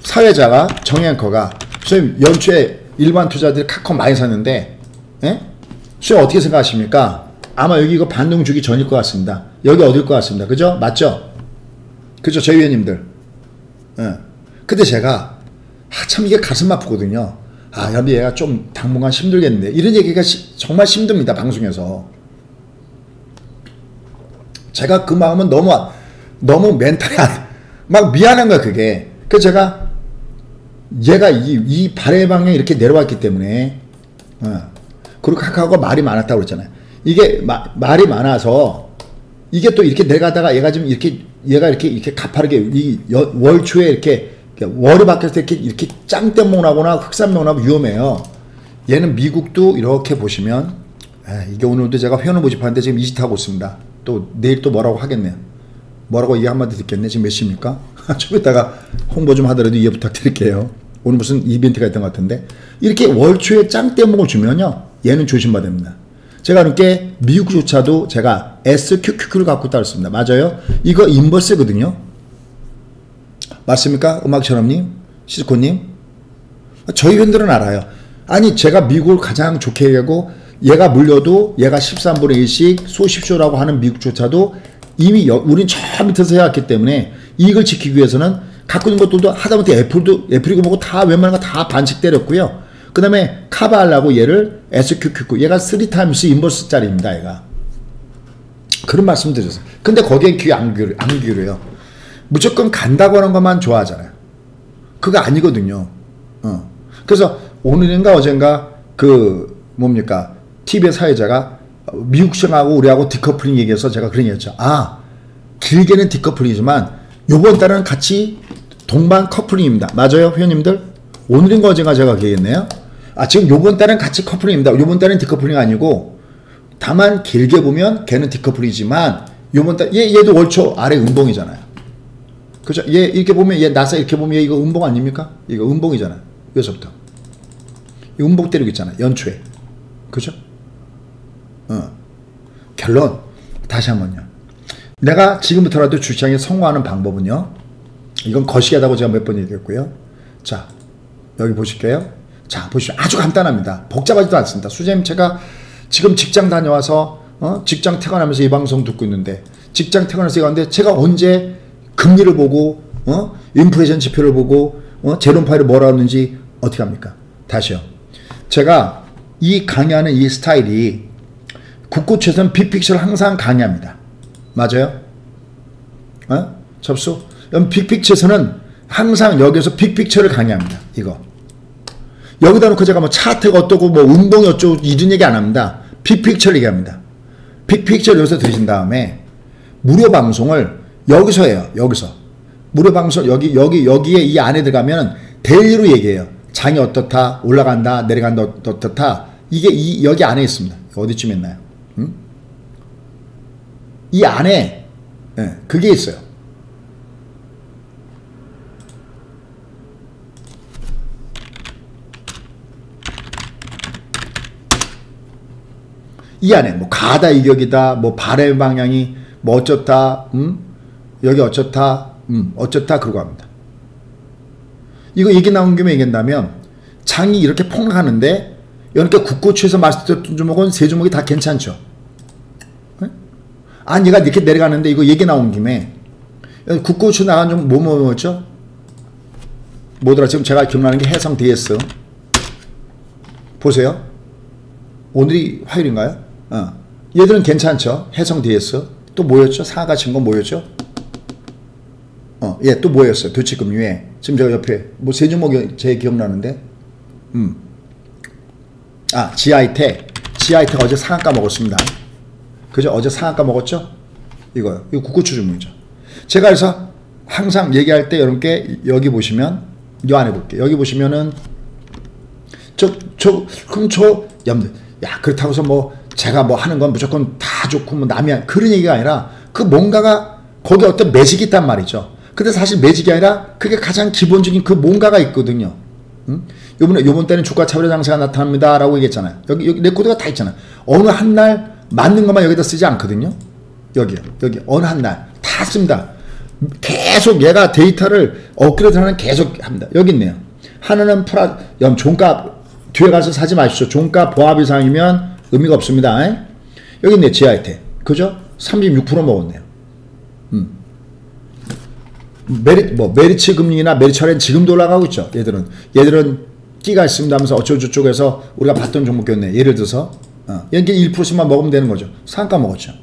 사회자가 정앵커가 선생님 연초에 일반 투자들이 카카오 많이 샀는데 예? 선생님 어떻게 생각하십니까? 아마 여기 이거 반등 주기 전일 것 같습니다. 여기 어딜 것 같습니다. 그죠? 맞죠? 그죠? 저희 회원님들. 예. 근데 제가 참 이게 가슴 아프거든요. 아, 여러분 얘가 좀 당분간 힘들겠는데 이런 얘기가 정말 힘듭니다. 방송에서 제가 그 마음은 너무 멘탈이 막 미안한 거야 그게. 그 제가 얘가 이 발의 방향 이렇게 내려왔기 때문에 그리고 카카오가 말이 많았다고 그랬잖아요. 이게 말이 많아서 이게 또 이렇게 내려가다가 얘가 지금 이렇게 얘가 이렇게 가파르게 이 월초에 이렇게 월이 바뀌었을 때 이렇게 짱땜목 나거나 흑산목 나면 위험해요. 얘는 미국도 이렇게 보시면 이게 오늘도 제가 회원을 모집하는데 지금 이짓하고 있습니다. 또 내일 또 뭐라고 하겠네요. 뭐라고 얘기 한마디 듣겠네. 지금 몇 시입니까? 좀 이따가 홍보 좀 하더라도 이해 부탁드릴게요. 오늘 무슨 이벤트가 있던 것 같은데 이렇게 월초에 짱땜목을 주면요 얘는 조심받아야 됩니다. 제가 그렇게 미국조차도 제가 SQQQ를 갖고 있다고 했습니다. 맞아요? 이거 인버스거든요. 맞습니까? 음악처럼님? 시스코님? 저희 회원들은 알아요. 아니 제가 미국을 가장 좋게 얘기하고 얘가 물려도 얘가 13분의 1씩 소십쇼라고 하는 미국조차도 이미 우린 저 밑에서 해왔기 때문에 이익을 지키기 위해서는 갖고 있는 것들도 하다못해 애플이고 뭐고 다 웬만한 거 다 반씩 때렸고요. 그 다음에 카바하려고 얘를 SQQQ 얘가 3타임스 인버스짜리입니다. 얘가 그런 말씀 드렸어요. 근데 거기에 귀 안 기울여요. 무조건 간다고 하는 것만 좋아하잖아요. 그거 아니거든요. 그래서 오늘인가 어젠가 그 뭡니까 TV의 사회자가 미국 시장하고 우리하고 디커플링 얘기해서 제가 그런 얘기했죠. 아 길게는 디커플링이지만 요번 달은 같이 동반 커플링입니다. 맞아요 회원님들? 오늘인가 어젠가 제가 얘기했네요. 아 지금 요번 달은 같이 커플링입니다. 요번 달은 디커플링 아니고 다만 길게 보면 걔는 디커플링이지만 요번 달 얘도 월초 아래 음봉이잖아요. 그죠? 얘 이렇게 보면 얘 나사 이렇게 보면 얘 이거 음봉 아닙니까? 이거 음봉이잖아. 여기서부터 이 음봉 때리고 있잖아. 연초에. 그죠? 결론 다시 한번요. 내가 지금부터라도 주식장에 성공하는 방법은요. 이건 거시기하다고 제가 몇 번 얘기했고요. 자 여기 보실게요. 자 보시면 아주 간단합니다. 복잡하지도 않습니다. 수재님 제가 지금 직장 다녀와서 직장 퇴근하면서 이 방송 듣고 있는데 직장 퇴근해서 이건데 제가 언제 금리를 보고 인플레이션 지표를 보고 제롬 파웰이 뭐라 하는지 어떻게 합니까? 다시요. 제가 이 강의하는 이 스타일이 국고채선 빅픽처를 항상 강의합니다. 맞아요? 접수? 빅픽처에서는 항상 여기에서 빅픽처를 강의합니다. 이거. 여기다 놓고 제가 뭐 차트가 어떠고 뭐 운동이 어쩌고 이런 얘기 안 합니다. 빅픽처를 얘기합니다. 빅픽처를 여기서 들으신 다음에 무료 방송을 여기서 해요. 여기서 무료 방송 여기에 이 안에 들어가면 데일리로 얘기해요. 장이 어떻다, 올라간다, 내려간다 어떻다. 이게 여기 안에 있습니다. 어디쯤 있나요? 이 안에 그게 있어요. 이 안에 뭐 가다 이격이다, 뭐 발의 방향이 뭐 어쩌다, 여기 어쩌다, 어쩌다 그러고 합니다. 이거 얘기 나온 김에 얘기한다면 장이 이렇게 폭락하는데 여러분께 국고추에서 말씀드렸던 종목은 세 종목이 다 괜찮죠. 아, 얘가 이렇게 내려가는데 이거 얘기 나온 김에 국고추 나간 종목 뭐 먹었죠? 뭐더라, 지금 제가 기억나는 게 해성 DS. 보세요. 오늘이 화요일인가요? 얘들은 괜찮죠. 해성 DS. 또 뭐였죠? 사가친 건 뭐였죠? 예, 또 뭐였어요? 도치금융에. 지금 제가 옆에 뭐 세 종목이 제 기억나는데. 아, 지아이텍. 지아이텍 어제 상한가 먹었습니다. 그죠? 어제 상한가 먹었죠? 이거요. 이거 국고추 종목이죠. 제가 그래서 항상 얘기할 때 여러분께 여기 보시면, 이 안에 볼게요. 여기 보시면은 저 여러분들, 야, 그렇다고 해서 뭐 제가 뭐 하는 건 무조건 다 좋고 뭐 남이 그런 얘기가 아니라 그 뭔가가 거기 어떤 매직이 있단 말이죠. 근데 사실 매직이 아니라 그게 가장 기본적인 그 뭔가가 있거든요. 요번 때는 주가 차별화 장세가 나타납니다 라고 얘기했잖아요. 여기 레코드가 다 있잖아요. 어느 한 날 맞는 것만 여기다 쓰지 않거든요. 여기 어느 한 날 다 씁니다. 계속 얘가 데이터를 업그레이드 하는 계속 합니다. 여기 있네요. 하나는 종가 뒤에 가서 사지 마십시오. 종가 보합 이상이면 의미가 없습니다. 여기 있네요. 지하이테. 그죠? 36% 먹었네요. 메리츠 금융이나 메리츠는 지금도 올라가고 있죠. 얘들은 끼가 있습니다 하면서 어쩌고저쩌고 해서 우리가 봤던 종목이었네. 예를 들어서 얘는 1%씩만 먹으면 되는 거죠. 상가 먹었죠.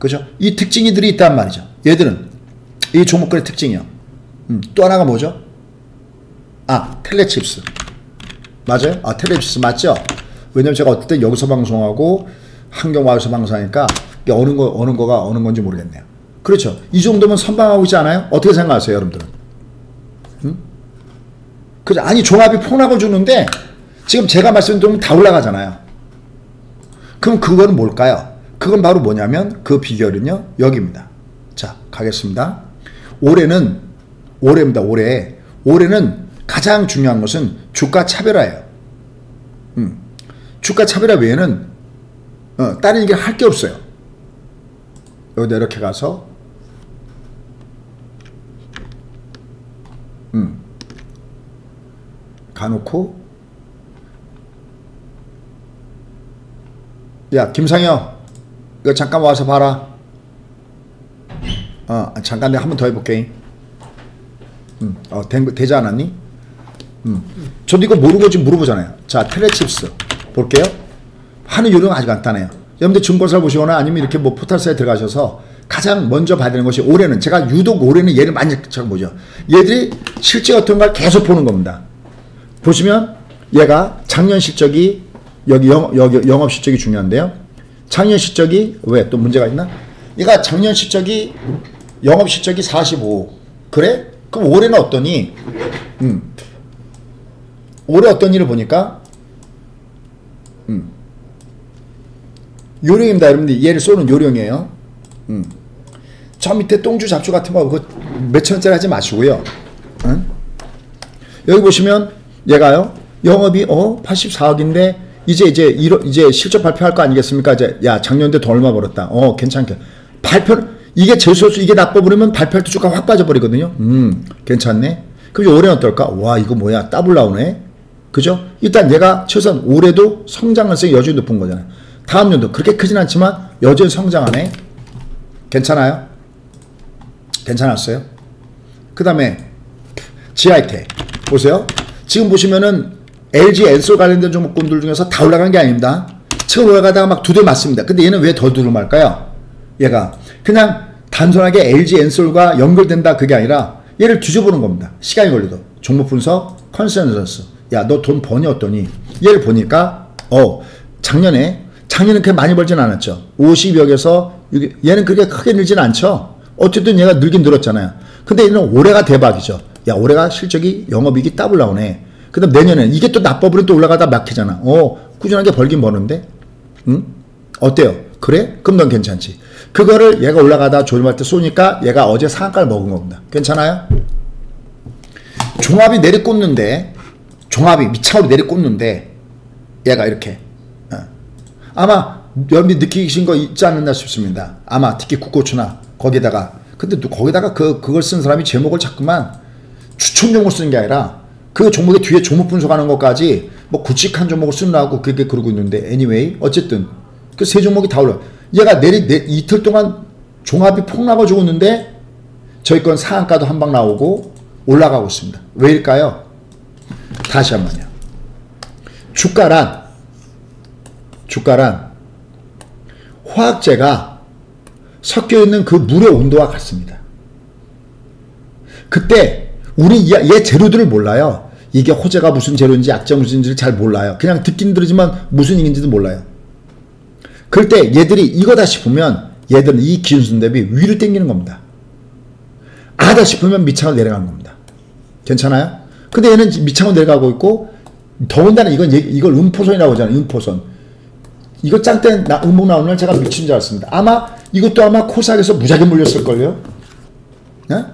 그죠? 이 특징이들이 있단 말이죠. 얘들은 이 종목들의 특징이요. 또 하나가 뭐죠? 아, 텔레칩스. 맞아요? 아, 텔레칩스 맞죠? 왜냐면 제가 어쨌든 여기서 방송하고 한경와에서 방송하니까 이게 어느 거가 어느 건지 모르겠네요. 그렇죠. 이 정도면 선방하고 있지 않아요? 어떻게 생각하세요, 여러분들은? 그죠? 아니, 종합이 폭락을 주는데 지금 제가 말씀드리면 다 올라가잖아요. 그럼 그거는 뭘까요? 그건 바로 뭐냐면 그 비결은요, 여기입니다. 자, 가겠습니다. 올해는 가장 중요한 것은 주가 차별화예요. 주가 차별화 외에는 다른 얘기를 할 게 없어요. 여기다 이렇게 가서 가놓고, 야, 김상혁 이거 잠깐 와서 봐라. 잠깐 내가 한 번 더 해볼게. 되지 않았니? 저도 이거 모르고 지금 물어보잖아요. 자, 텔레칩스 볼게요. 하는 요령은 아주 간단해요. 여러분들 증권사 보시거나 아니면 이렇게 뭐 포털사에 들어가셔서 가장 먼저 봐야 되는 것이, 올해는 제가 유독 올해는 얘를 많이 보죠. 얘들이 실제 어떤 걸 계속 보는 겁니다. 보시면 얘가 작년 실적이, 여기 영업 실적이 중요한데요. 작년 실적이 왜 또 문제가 있나? 얘가 작년 실적이 영업 실적이 45. 그래? 그럼 올해는 어떠니? 올해 어떤 일을 보니까 요령입니다. 여러분들 얘를 쏘는 요령이에요. 저 밑에 똥주 잡주 같은 거 그거 몇천원짜리 하지 마시고요. 여기 보시면 얘가요, 영업이 84억인데 이제 실적 발표할 거 아니겠습니까? 이제 야, 작년에 돈 얼마 벌었다. 괜찮게 발표. 이게 재수없이 이게 나빠버리면 발표할 때 주가 확 빠져버리거든요. 괜찮네. 그럼 올해는 어떨까? 와, 이거 뭐야, 따블 나오네. 그죠? 일단 얘가 최소한 올해도 성장 가능성이 여전히 높은 거잖아요. 다음 년도 그렇게 크진 않지만 여전히 성장하네. 괜찮아요? 괜찮았어요? 그 다음에 지하이텍 보세요. 지금 보시면은 LG 엔솔 관련된 종목군들 중에서 다 올라간 게 아닙니다. 처음 올라가다가 막 두들 맞습니다. 근데 얘는 왜 더 두루말까요? 얘가 그냥 단순하게 LG 엔솔과 연결된다 그게 아니라 얘를 뒤져보는 겁니다. 시간이 걸려도 종목 분석, 컨센서스. 야, 너 돈 버니 어떠니? 얘를 보니까 작년은 그렇게 많이 벌진 않았죠. 50억에서 얘는 그렇게 크게 늘진 않죠. 어쨌든 얘가 늘긴 늘었잖아요. 근데 얘는 올해가 대박이죠. 야, 올해가 실적이 영업이익이 따블 나오네. 그 다음 내년에는 이게 또 나빠버리면 또 올라가다 막히잖아. 꾸준하게 벌긴 버는데. 어때요? 그래? 그럼 넌 괜찮지. 그거를 얘가 올라가다 조림할 때 쏘니까 얘가 어제 상한가를 먹은 겁니다. 괜찮아요? 종합이 내리꽂는데, 종합이 미창으로 내리꽂는데 얘가 이렇게 아마 여러분이 느끼신 거 있지 않았나 싶습니다. 아마 특히 국고추나 거기다가, 근데 또 거기다가 그걸 쓴 사람이 제목을 자꾸만 추천용을 쓰는 게 아니라 그 종목의 뒤에 종목 분석하는 것까지 뭐 굵직한 종목을 쓰려고 그게 그러고 있는데, anyway 어쨌든 그 세 종목이 다 올라. 얘가 이틀 동안 종합이 폭락을 주고 있는데 저희 건 상한가도 한방 나오고 올라가고 있습니다. 왜일까요? 다시 한번요. 주가란 화학제가 섞여있는 그 물의 온도와 같습니다. 그때 우리 얘 재료들을 몰라요. 이게 호재가 무슨 재료인지 약재가 무슨 재료인지를 잘 몰라요. 그냥 듣긴 들지만 무슨 얘기인지도 몰라요. 그럴 때 얘들이 이거다 싶으면 얘들은 이 기준선 대비 위를 땡기는 겁니다. 아다 싶으면 밑창을 내려가는 겁니다. 괜찮아요? 근데 얘는 밑창을 내려가고 있고, 더군다나 이걸 음포선이라고 하잖아요. 음포선. 이거 짱땡 음봉 나오는 날 제가 미친 줄 알았습니다. 이것도 아마 코스닥에서 무작위 물렸을걸요? 네?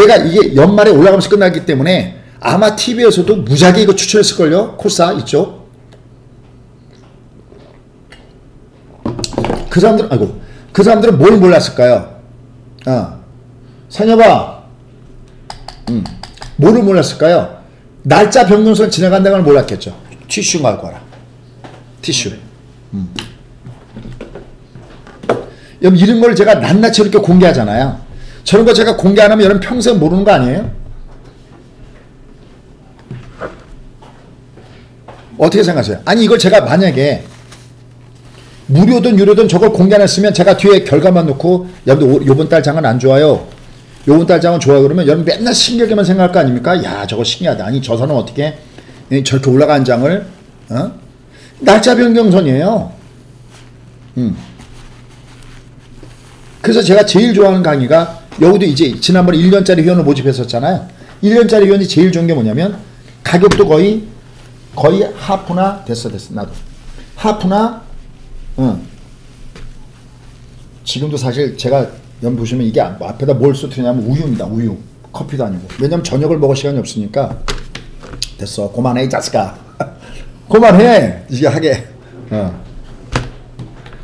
얘가 이게 연말에 올라가면서 끝나기 때문에 아마 TV에서도 무작위 이거 추천했을걸요? 코스닥 이쪽. 그 사람들은 뭘 몰랐을까요? 상여봐, 뭐를 몰랐을까요? 날짜 변동선 지나간다는 걸 몰랐겠죠. 티슈 갖고 와라. 티슈. 여러분, 이런 걸 제가 낱낱이 이렇게 공개하잖아요. 저런 거 제가 공개 안 하면 여러분 평생 모르는 거 아니에요? 어떻게 생각하세요? 아니, 이걸 제가 만약에 무료든 유료든 저걸 공개 안 했으면 제가 뒤에 결과만 놓고, 여러분들 요번 달 장은 안 좋아요, 요번 달 장은 좋아요 그러면 여러분 맨날 신기하게만 생각할 거 아닙니까? 야, 저거 신기하다. 아니, 저 사람은 어떻게 저렇게 올라간 장을, 날짜 변경선이에요. 그래서 제가 제일 좋아하는 강의가, 여기도 이제 지난번에 1년짜리 회원을 모집했었잖아요. 1년짜리 회원이 제일 좋은 게 뭐냐면, 가격도 거의 하프나 됐어 나도 하프나. 지금도 사실 제가 여러분 보시면 이게 앞에다 뭘 쏟으냐면 우유입니다. 우유. 커피도 아니고. 왜냐면 저녁을 먹을 시간이 없으니까. 됐어, 그만해 이 자식아. 그만해 이게 하게.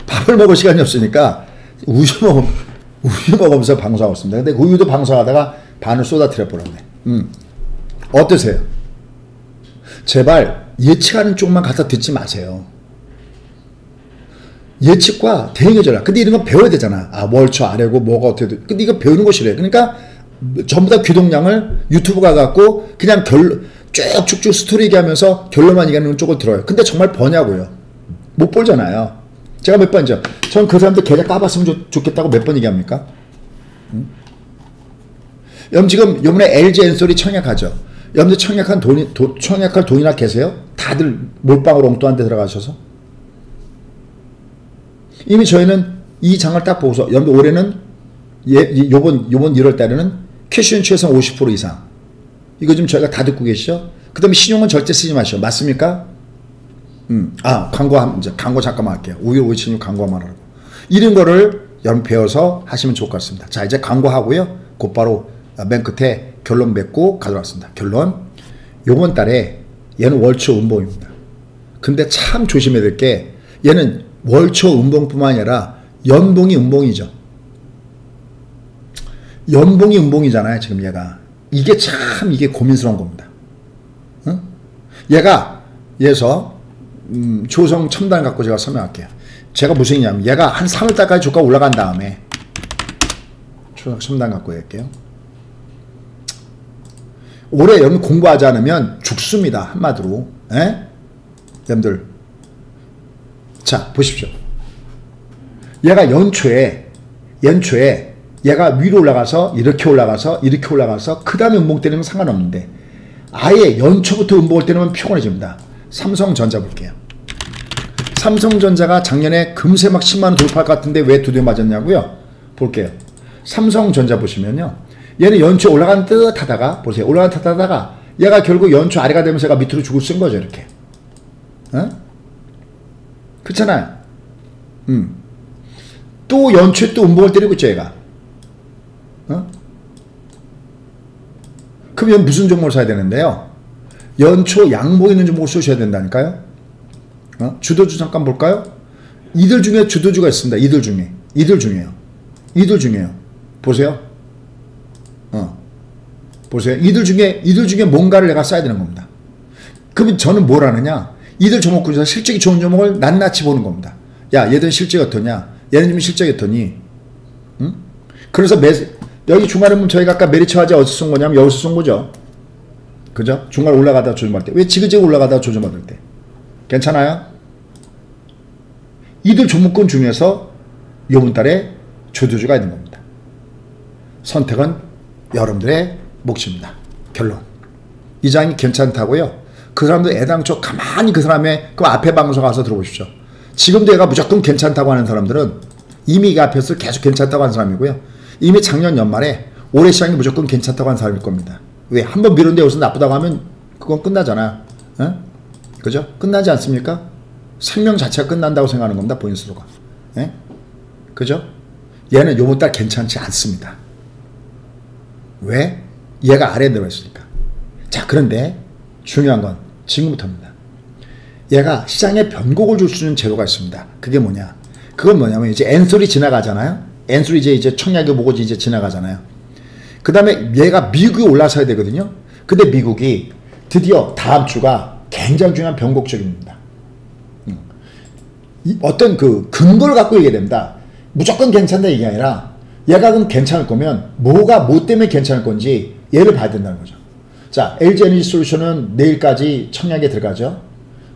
밥을 먹을 시간이 없으니까 우유 먹으면서 방송하고 있습니다. 근데 우유도 방송하다가 반을 쏟아뜨려 버렸네. 어떠세요? 제발 예측하는 쪽만 갖다 듣지 마세요. 예측과 대응의 전략. 근데 이런 건 배워야 되잖아. 월초 아래고 뭐가 어떻게 돼. 근데 이거 배우는 것이래. 그러니까 전부 다 귀동량을 유튜브 가갖고 그냥 쭉쭉 스토리 얘기하면서 결론만 얘기하는 쪽을 들어요. 근데 정말 버냐고요. 못 벌잖아요. 제가 몇 번이죠. 전 그 사람들 계좌 까봤으면 좋겠다고 몇 번 얘기합니까? 여러분 지금 요번에 LG 엔솔이 청약하죠. 여러분들 청약할 돈이나 계세요? 다들 몰빵으로 엉뚱한 데 들어가셔서. 이미 저희는 이 장을 딱 보고서, 여러분 올해는 요번 1월 달에는 캐시앤치에서 50% 이상. 이거 좀 저희가 다 듣고 계시죠? 그 다음에 신용은 절대 쓰지 마시오. 맞습니까? 광고 잠깐만 할게요. 우유 576 광고만 하라고. 이런 거를 여러분 배워서 하시면 좋을 것 같습니다. 자, 이제 광고하고요. 곧바로 맨 끝에 결론 맺고 가져왔습니다. 결론. 요번 달에 얘는 월초 음봉입니다. 근데 참 조심해야 될 게, 얘는 월초 음봉뿐만 아니라 연봉이 음봉이죠. 연봉이 음봉이잖아요, 지금 얘가. 이게 고민스러운 겁니다. 응? 얘에서 조성 첨단 갖고 제가 설명할게요. 제가 무슨 얘기냐면, 얘가 한 3월달까지 주가 올라간 다음에, 조성 첨단 갖고 얘기할게요. 올해 여러분 공부하지 않으면 죽습니다. 한마디로. 에? 여러분들 자, 보십시오. 얘가 연초에 얘가 위로 올라가서 이렇게 올라가서 그 다음에 음봉 때리면 상관없는데, 아예 연초부터 음봉을 때리면 피곤해집니다. 삼성전자 볼게요. 삼성전자가 작년에 금세 막 10만원 돌파할 것 같은데 왜 두드려 맞았냐고요? 볼게요. 삼성전자 보시면요, 얘는 연초에 올라간 듯 하다가, 보세요, 올라간 듯 하다가 얘가 결국 연초 아래가 되면서 얘가 밑으로 죽을 쓴 거죠, 이렇게. 그렇잖아요. 또 연초에 또 음봉을 때리고 있죠, 얘가. 그럼 얘는 무슨 종목을 사야 되는데요? 연초 양봉 있는 종목을 쏘셔야 된다니까요. 주도주 잠깐 볼까요? 이들 중에 주도주가 있습니다. 이들 중에요. 보세요. 보세요. 이들 중에 뭔가를 내가 써야 되는 겁니다. 그럼 저는 뭘 하느냐? 이들 종목군에서 실적이 좋은 종목을 낱낱이 보는 겁니다. 야, 얘들 실적이 어떠냐? 얘네들 실적이 어떠니? 응? 그래서 여기 중간에 보면 저희가 아까 메리츠 화재 어디서 쏜 거냐면 여기서 쏜 거죠. 그죠? 중간에 올라가다가 조정받을 때. 왜 지그재그 올라가다가 조정받을 때. 괜찮아요? 이들 종목군 중에서 요번 달에 주도주가 있는 겁니다. 선택은 여러분들의 몫입니다. 결론. 이 장이 괜찮다고요? 그 사람도 애당초 가만히 그 사람의 그 앞에 방송 가서 들어보십시오. 지금도 얘가 무조건 괜찮다고 하는 사람들은 이미 이 앞에서 계속 괜찮다고 하는 사람이고요. 이미 작년 연말에 올해 시장이 무조건 괜찮다고 하는 사람일 겁니다. 왜? 한번 미뤘는데 여기서 나쁘다고 하면 그건 끝나잖아. 에? 그죠? 끝나지 않습니까? 생명 자체가 끝난다고 생각하는 겁니다. 본인 스스로가. 에? 그죠? 얘는 요번 달 괜찮지 않습니다. 왜? 얘가 아래에 내려왔으니까. 자, 그런데 중요한 건 지금부터입니다. 얘가 시장에 변곡을 줄 수 있는 재료가 있습니다. 그게 뭐냐? 그건 뭐냐면 이제 엔솔이 지나가잖아요. 엔솔이 이제 청약이 보고 이제 지나가잖아요. 그 다음에 얘가 미국이 올라서야 되거든요. 근데 미국이 드디어 다음 주가 굉장히 중요한 변곡적입니다. 어떤 그 근거를 갖고 얘기해야 됩니다. 무조건 괜찮다 이게 아니라 얘가 그럼 괜찮을 거면 뭐가 뭐 때문에 괜찮을 건지 얘를 봐야 된다는 거죠. 자, LG 에너지 솔루션은 내일까지 청약에 들어가죠.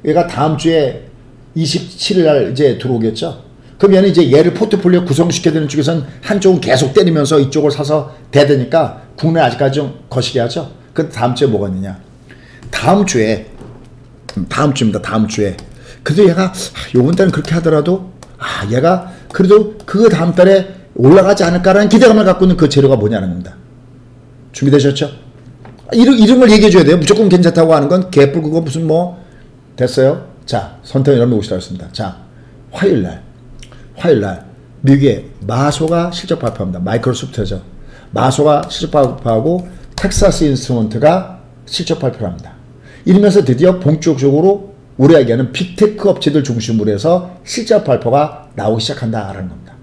얘가 다음 주에 27일 날 이제 들어오겠죠. 그럼 얘는 이제 얘를 포트폴리오 구성시켜야 되는 쪽에서는 한쪽은 계속 때리면서 이쪽을 사서 대대니까 국내 아직까지 좀 거시게 하죠. 그 다음 주에 뭐가 있느냐. 다음 주입니다. 다음 주에. 그래도 얘가 요번 달은 그렇게 하더라도 얘가 그래도 그 다음 달에 올라가지 않을까라는 기대감을 갖고 있는 그 재료가 뭐냐는 겁니다. 준비되셨죠? 이름을 얘기해줘야 돼요. 무조건 괜찮다고 하는 건 개뿔 그거 무슨 뭐 됐어요. 자, 선택은 여러분 오시다 했습니다. 자, 화요일날 미국의 마소가 실적 발표합니다. 마이크로소프트죠. 마소가 실적 발표하고 텍사스 인스트루먼트가 실적 발표합니다. 이러면서 드디어 본격적으로 우리 얘기하는 빅테크 업체들 중심으로 해서 실적 발표가 나오기 시작한다라는 겁니다.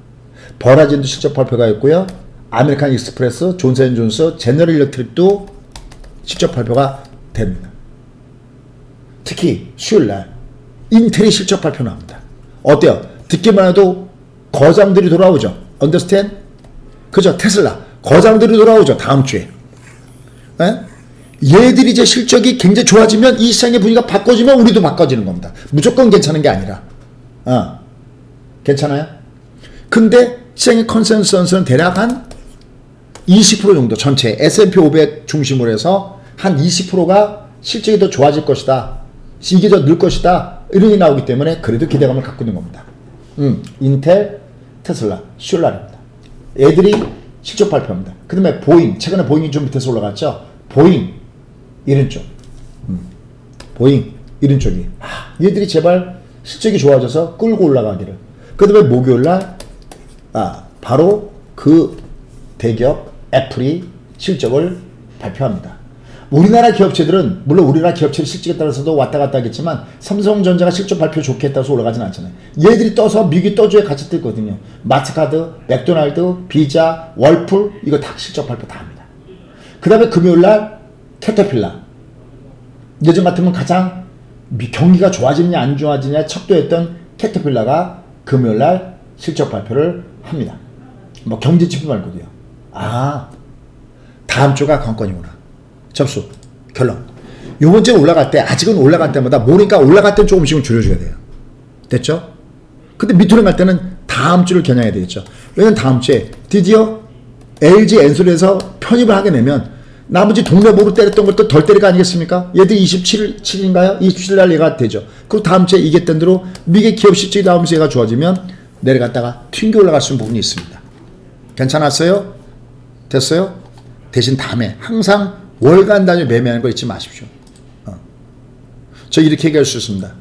버라진도 실적 발표가 있고요. 아메리칸 익스프레스, 존슨 존스, 제너럴 일렉트릭도 실적 발표가 됩니다. 특히 수요일날 인텔이 실적 발표 나옵니다. 어때요? 듣기만 해도 거장들이 돌아오죠. Understand? 그죠? 테슬라 거장들이 돌아오죠. 다음 주에. 에? 얘들이 이제 실적이 굉장히 좋아지면 이 시장의 분위기가 바꿔지면 우리도 바꿔지는 겁니다. 무조건 괜찮은 게 아니라. 괜찮아요? 근데 시장의 컨센서스는 대략 한 20% 정도 전체 S&P 500 중심으로 해서 한 20%가 실적이 더 좋아질 것이다. 이게 더 늘 것이다. 이런 게 나오기 때문에 그래도 기대감을 갖고 있는 겁니다. 인텔, 테슬라, 슐라입니다. 애들이 실적 발표합니다. 그 다음에 보잉, 최근에 보잉이 좀 밑에서 올라갔죠. 보잉, 이런 쪽. 보잉, 이런 쪽이. 얘들이 제발 실적이 좋아져서 끌고 올라가기를. 그 다음에 목요일날, 바로 그 대기업 애플이 실적을 발표합니다. 우리나라 기업체들은 물론 우리나라 기업체 실적에 따라서도 왔다 갔다 하겠지만 삼성전자가 실적 발표 좋게 했다고 해서 올라가진 않잖아요. 얘들이 떠서 미국이 떠줘야 같이 뜰거든요. 마스카드, 맥도날드, 비자, 월풀 이거 다 실적 발표 다 합니다. 그 다음에 금요일날 캐터필라 예전 같으면 가장 경기가 좋아지느냐 안 좋아지느냐 척도했던 캐터필라가 금요일날 실적 발표를 합니다. 뭐 경제 지표 말고도요. 다음 주가 관건이구나. 접수. 결론. 요번주에 올라갈 때 아직은 올라갈 때마다 모르니까 올라갈 때는 조금씩은 줄여줘야 돼요. 됐죠? 근데 밑으로 갈 때는 다음 주를 겨냥해야 되겠죠. 왜냐면 다음 주에 드디어 LG 엔솔에서 편입을 하게 되면 나머지 동네 모로 때렸던 것도 덜 때릴 거 아니겠습니까? 얘들이 27일인가요? 27일날 얘가 되죠. 그리고 다음 주에 이게 된 대로 미국의 기업 실적이 나오면서 얘가 좋아지면 내려갔다가 튕겨 올라갈 수 있는 부분이 있습니다. 괜찮았어요? 됐어요? 대신 다음에 항상 월간 단위 매매하는 거 잊지 마십시오. 저 이렇게 얘기할 수 있습니다.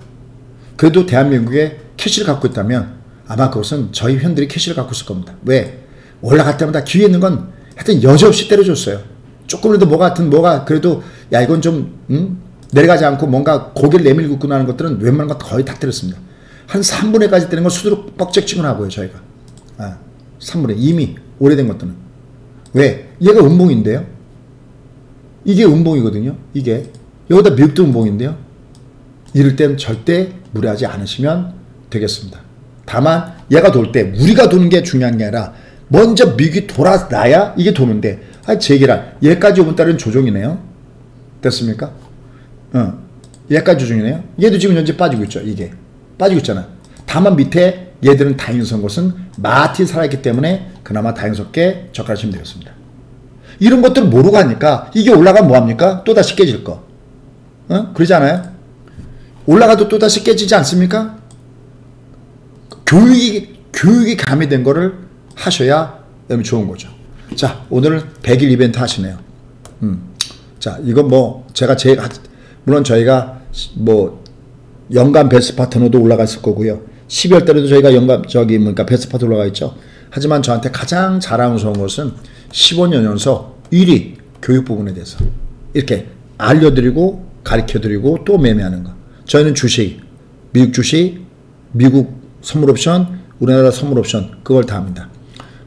그래도 대한민국에 캐시를 갖고 있다면 아마 그것은 저희 회원들이 캐시를 갖고 있을 겁니다. 왜? 올라갈 때마다 기회 있는 건 하여튼 여지없이 때려줬어요. 조금이라도 뭐가 그래도 야 이건 좀 내려가지 않고 뭔가 고개를 내밀고 있구나 하는 것들은 웬만한 건 거의 다 때렸습니다. 한 3분의 1까지 되는 건 수두로 뻑쩍지근하고요, 저희가. 3분의 1. 이미 오래된 것들은. 왜? 얘가 음봉인데요. 이게 음봉이거든요. 이게. 여기다 미국도 음봉인데요. 이럴 땐 절대 무리하지 않으시면 되겠습니다. 다만 얘가 돌 때 우리가 도는 게 중요한 게 아니라 먼저 미국이 돌아나야 이게 도는데, 제 계란 얘까지 오면 따른 조정이네요. 됐습니까? 얘까지 조정이네요. 얘도 지금 현재 빠지고 있죠. 이게 빠지고 있잖아. 다만 밑에 얘들은 다행스러운 것은 마틴 살아있기 때문에 그나마 다행스럽게 접근하시면 되겠습니다. 이런 것들을 모르고 하니까 이게 올라가면 뭐합니까? 또다시 깨질 거. 그러지 않아요? 올라가도 또다시 깨지지 않습니까? 교육이 가미된 거를 하셔야 좋은 거죠. 자, 오늘 100일 이벤트 하시네요. 자, 이건 뭐 제가 제일 물론 저희가 뭐 연간 베스트 파트너도 올라갔을 거고요. 12월 달에도 저희가 연간 그러니까 베스트 파트너 올라가 있죠. 하지만 저한테 가장 자랑스러운 것은 15년 연속 1위 교육 부분에 대해서 이렇게 알려드리고 가르쳐드리고 또 매매하는 거. 저희는 주식, 미국 주식, 미국 선물옵션, 우리나라 선물옵션 그걸 다 합니다.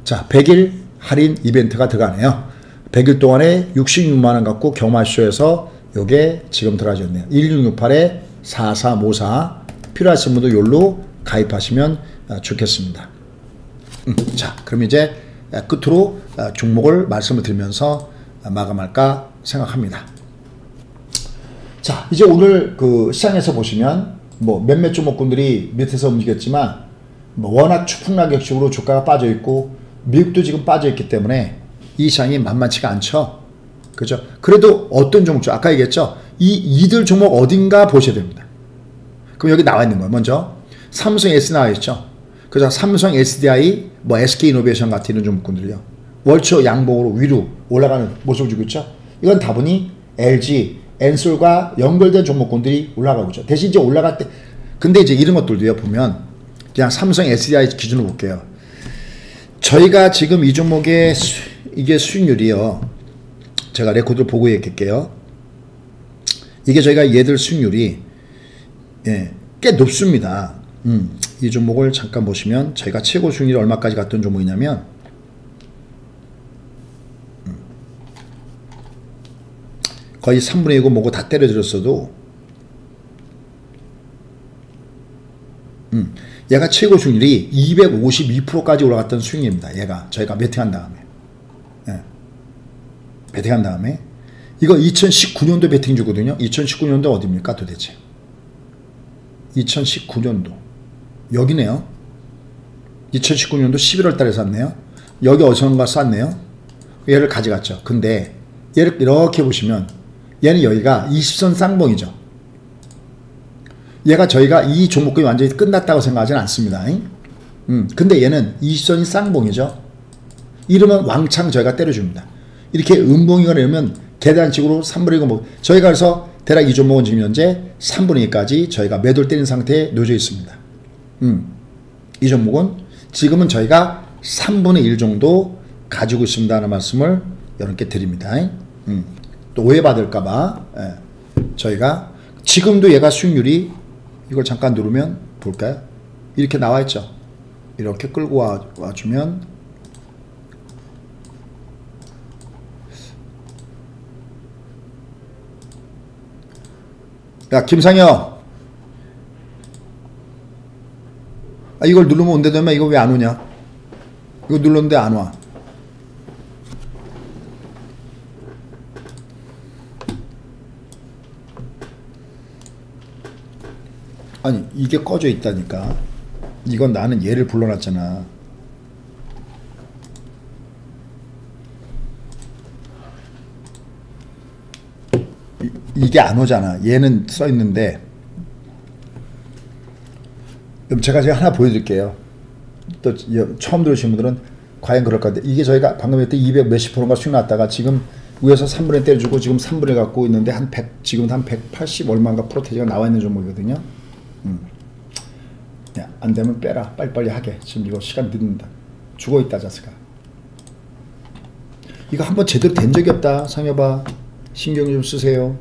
자, 100일 할인 이벤트가 들어가네요. 100일 동안에 66만원 갖고 경마쇼에서 요게 지금 들어가졌네요. 1668-4454 필요하신 분도 요로 가입하시면 좋겠습니다. 자, 그럼 이제 끝으로 종목을 말씀을 드리면서 마감할까 생각합니다. 자, 이제 오늘 그 시장에서 보시면 뭐 몇몇 종목군들이 밑에서 움직였지만 뭐 워낙 추풍낙엽식으로 주가가 빠져있고 미국도 지금 빠져있기 때문에 이 시장이 만만치가 않죠. 그죠? 그래도 어떤 종목, 아까 얘기했죠. 이들 종목 어딘가 보셔야 됩니다. 그럼 여기 나와 있는 거예요. 먼저 삼성 SDI 나와 있죠. 그죠? 삼성 SDI, 뭐 SK 이노베이션 같은 이런 종목군들이요. 월초 양봉으로 위로 올라가는 모습을 주고 있죠. 이건 다분히 LG 엔솔과 연결된 종목군들이 올라가고 있죠. 대신 이제 올라갈 때, 근데 이제 이런 것들도요, 보면, 그냥 삼성 SDI 기준으로 볼게요. 저희가 지금 이 종목의 이게 수익률이요. 제가 레코드를 보고 얘기할게요. 이게 저희가 얘들 수익률이, 예, 꽤 높습니다. 이 종목을 잠깐 보시면, 저희가 최고 수익률이 얼마까지 갔던 종목이냐면, 거의 3분의 2고 뭐고 다 때려드렸어도 얘가 최고 수익률이 252%까지 올라갔던 수익률입니다. 얘가 저희가 베팅한 다음에 베팅한 다음에 이거 2019년도 베팅 주거든요. 2019년도 어디입니까 도대체? 2019년도 여기네요. 2019년도 11월 달에 샀네요. 여기 어디선가 샀네요. 얘를 가져갔죠. 근데 얘를 이렇게 보시면 얘는 여기가 20선 쌍봉이죠. 얘가 저희가 이 종목군이 완전히 끝났다고 생각하진 않습니다. 근데 얘는 20선이 쌍봉이죠. 이러면 왕창 저희가 때려줍니다. 이렇게 음봉이거나 이러면 계단식으로 3분의 1, 뭐 저희가 그래서 대략 이 종목은 지금 현재 3분의 2까지 저희가 매도를 때린 상태에 놓여 있습니다. 이 종목은 지금은 저희가 3분의 1 정도 가지고 있습니다라는 말씀을 여러분께 드립니다. 또 오해받을까봐 저희가 지금도 얘가 수익률이 이걸 잠깐 누르면 볼까요? 이렇게 나와있죠. 이렇게 끌고 와주면 야 김상혁 이걸 누르면 온다더만 이거 왜 안오냐? 이거 눌렀는데 안와. 아니 이게 꺼져 있다니까. 이건 나는 얘를 불러놨잖아. 이게 안 오잖아. 얘는 써있는데. 그럼 제가 지금 하나 보여드릴게요. 또 처음 들으신 분들은 과연 그럴까 하는데 이게 저희가 방금 했더니 200 몇십 프로인가 수익 났다가 지금 위에서 3분의 1 때려주고 지금 3분의 1 갖고 있는데 한 100, 지금 한 180 얼마인가 프로테지가 나와 있는 종목이거든요. 야, 안 되면 빼라. 빨리빨리 하게. 지금 이거 시간 늦는다. 죽어있다 자스가. 이거 한번 제대로 된 적이 없다. 상여봐. 신경 좀 쓰세요.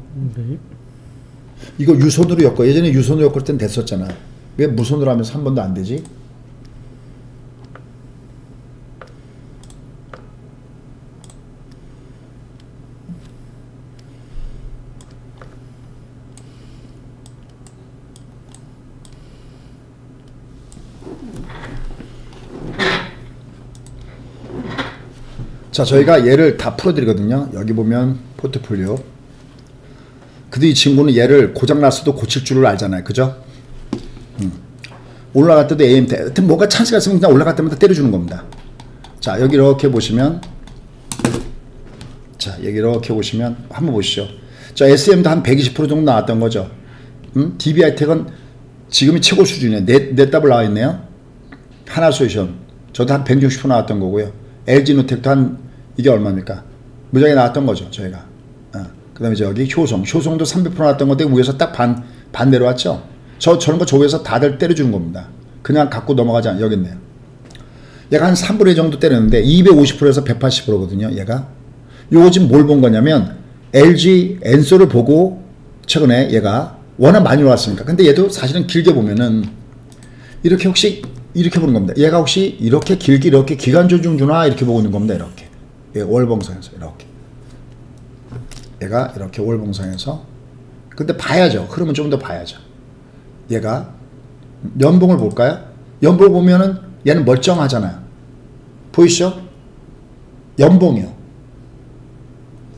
이거 유선으로 엮어. 예전에 유선으로 엮을 땐 됐었잖아. 왜 무선으로 하면서 한 번도 안 되지? 자, 저희가 얘를 다 풀어드리거든요. 여기 보면 포트폴리오. 근데 이 친구는 얘를 고장났어도 고칠 줄을 알잖아요. 그죠? 올라갈 때도 AM 때, 하여튼 뭔가 찬스가 있으면 그냥 올라갈 때마다 때려주는 겁니다. 자, 여기 이렇게 보시면, 자, 여기 이렇게 보시면, 한번 보시죠. 자, SM도 한 120% 정도 나왔던 거죠. DBI텍은 지금이 최고 수준이에요. 네 답을 나와 있네요. 하나솔루션. 저도 한 160% 나왔던 거고요. LG노텍도 한 이게 얼마입니까? 무지하게 나왔던 거죠 저희가. 그 다음에 저기 효성도 300% 나왔던 건데 위에서 딱 반 내려왔죠. 저런 거 조회해서 다들 때려주는 겁니다. 그냥 갖고 넘어가지 않아요. 여기 있네요. 얘가 한 3분의 1 정도 때렸는데 250%에서 180% 거든요 얘가. 요거 지금 뭘 본 거냐면 LG 엔소를 보고 최근에 얘가 워낙 많이 올랐으니까. 근데 얘도 사실은 길게 보면은 이렇게 혹시 이렇게 보는 겁니다. 얘가 혹시 이렇게 길게 이렇게 기간조정주나 이렇게 보고 있는 겁니다. 이렇게 월봉상에서 이렇게 얘가 이렇게 월봉상에서. 근데 봐야죠. 흐름은 좀 더 봐야죠. 얘가 연봉을 볼까요? 연봉을 보면은 얘는 멀쩡하잖아요. 보이시죠? 연봉이요.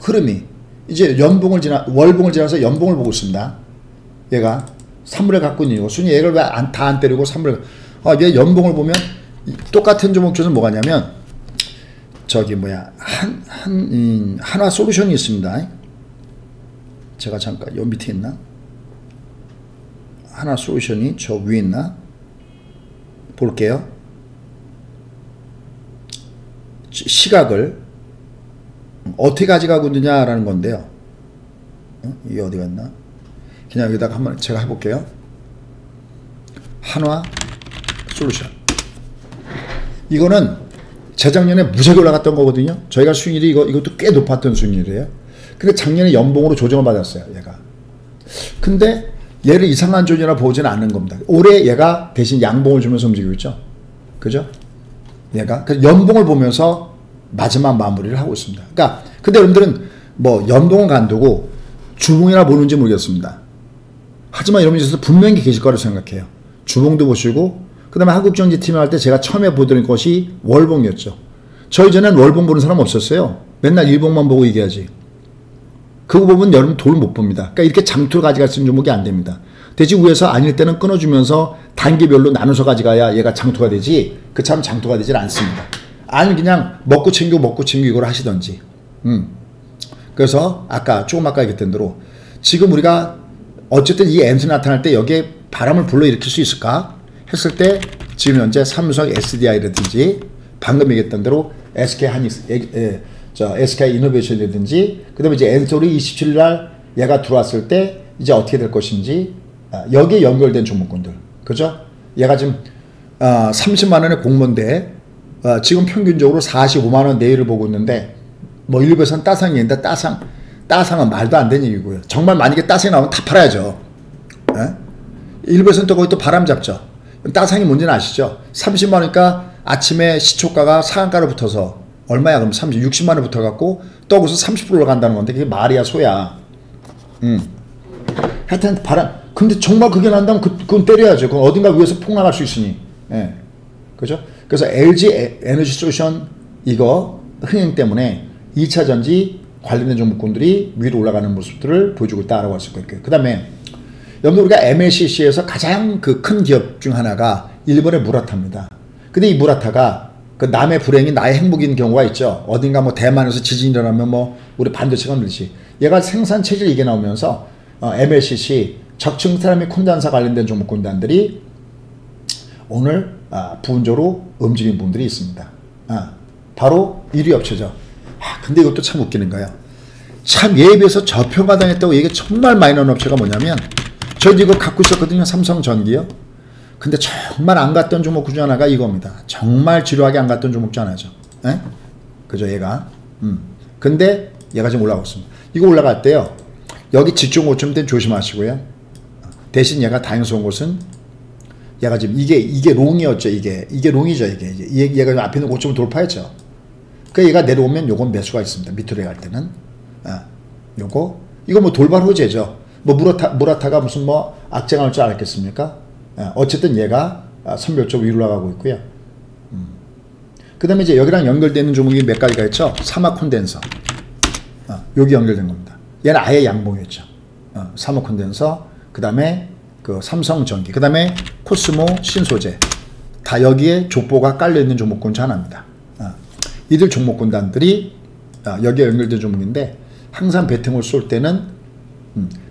흐름이 이제 연봉을 지나 월봉을 지나서 연봉을 보고 있습니다. 얘가 3분을 갖고 있는 이유. 순위 얘를 왜 다 안 때리고 3분을 얘 연봉을 보면 똑같은 종목주는 뭐가냐면 저기 뭐야 한화 솔루션이 있습니다. 제가 잠깐 요 밑에 있나? 한화 솔루션이 저 위에 있나? 볼게요. 시각을 어떻게 가져가고 있느냐라는 건데요. 이게 어디 갔나? 그냥 여기다가 한번 제가 해볼게요. 한화 솔루션. 이거는 재작년에 무지하게 올라갔던 거거든요. 저희가 수익률이 이것도 꽤 높았던 수익률이에요. 근데 작년에 연봉으로 조정을 받았어요. 얘가. 근데 얘를 이상한 조정이라 보지는 않는 겁니다. 올해 얘가 대신 양봉을 주면서 움직이고 있죠. 그죠? 얘가. 그래서 연봉을 보면서 마지막 마무리를 하고 있습니다. 그러니까 근데 여러분들은 뭐 연봉은 간두고 주봉이나 보는지 모르겠습니다. 하지만 여러분들께서 분명히 계실 거라고 생각해요. 주봉도 보시고 그 다음에 한국경제팀을 할 때 제가 처음에 보던 것이 월봉이었죠. 저희 전엔 월봉 보는 사람 없었어요. 맨날 일봉만 보고 얘기하지. 그거 보면 여러분 돈을 못 봅니다. 그러니까 이렇게 장투를 가져갈 수 있는 종목이 안 됩니다. 대신 위에서 아닐 때는 끊어주면서 단계별로 나눠서 가져가야 얘가 장투가 되지, 그 참 장투가 되질 않습니다. 아니면 그냥 먹고 챙기고 이걸 하시던지. 그래서 조금 아까 얘기했던 대로 지금 우리가 어쨌든 이 엔스 나타날 때 여기에 바람을 불러일으킬 수 있을까? 했을 때 지금 현재 삼성 SDI라든지 방금 얘기했던 대로 SK 하닉스, SK 이노베이션이라든지 그 다음에 이제 엔솔이 27일날 얘가 들어왔을 때 이제 어떻게 될 것인지 여기에 연결된 종목군들. 그죠? 얘가 지금 30만원의 공모인데 지금 평균적으로 45만원 내외를 보고 있는데 뭐 일부에서는 따상이인데 따상은 말도 안 되는 얘기고요. 정말 만약에 따상이 나오면 다 팔아야죠. 일부에서는 또 거기 또 바람 잡죠. 따상이 뭔지는 아시죠? 30만원이니까 아침에 시초가가 상한가로 붙어서 얼마야? 그럼 60만원 붙어갖고 또 거기서 30% 올라간다는 건데 그게 말이야 소야. 하여튼 바람. 근데 정말 그게 난다면 그건 때려야죠. 그건 어딘가 위에서 폭락할 수 있으니. 예. 그죠? 그래서 LG 에너지 솔루션 이거 흥행 때문에 2차전지 관련된 종목군들이 위로 올라가는 모습들을 보여주고 있다라고 할 수 있고요. 그 다음에 여러분 우리가 MLCC에서 가장 그 큰 기업 중 하나가 일본의 무라타입니다. 근데 이 무라타가 그 남의 불행이 나의 행복인 경우가 있죠. 어딘가 뭐 대만에서 지진이 일어나면 뭐 우리 반도체가 늘지. 얘가 생산 체질 이게 나오면서 MLCC 적층 테라믹 콘덴서 관련된 종목 군단들이 오늘 부분적으로 움직인 분들이 있습니다. 바로 1위 업체죠. 근데 이것도 참 웃기는 거예요. 참 예에 비해서 저평가당했다고 얘기 정말 많이 나온 업체가 뭐냐면 저도 이거 갖고 있었거든요. 삼성전기요. 근데 정말 안 갔던 종목 중 하나가 이겁니다. 정말 지루하게 안 갔던 종목 중 하나죠. 에? 그죠? 얘가. 근데 얘가 지금 올라가고 있습니다. 이거 올라갈 때요. 여기 지점 고점 땐 조심하시고요. 대신 얘가 다행스러운 것은 얘가 지금 이게 롱이었죠. 이게 롱이죠. 이게 얘가 앞에 있는 고점을 돌파했죠. 그 얘가 내려오면 요건 매수가 있습니다. 밑으로 갈 때는 요거 이거 뭐 돌발 호재죠. 뭐 무라타가 무슨 뭐 악재가 올 줄 알았겠습니까? 어쨌든 얘가 선별적 위로 나가고 있고요. 그 다음에 이제 여기랑 연결되는 종목이 몇 가지가 있죠. 사막 콘덴서 여기 연결된 겁니다. 얘는 아예 양봉이었죠. 사막 콘덴서, 그 다음에 그 삼성전기, 그 다음에 코스모 신소재, 다 여기에 족보가 깔려있는 종목군주 하나입니다. 이들 종목군단들이 여기에 연결된 종목인데, 항상 베팅을 쏠 때는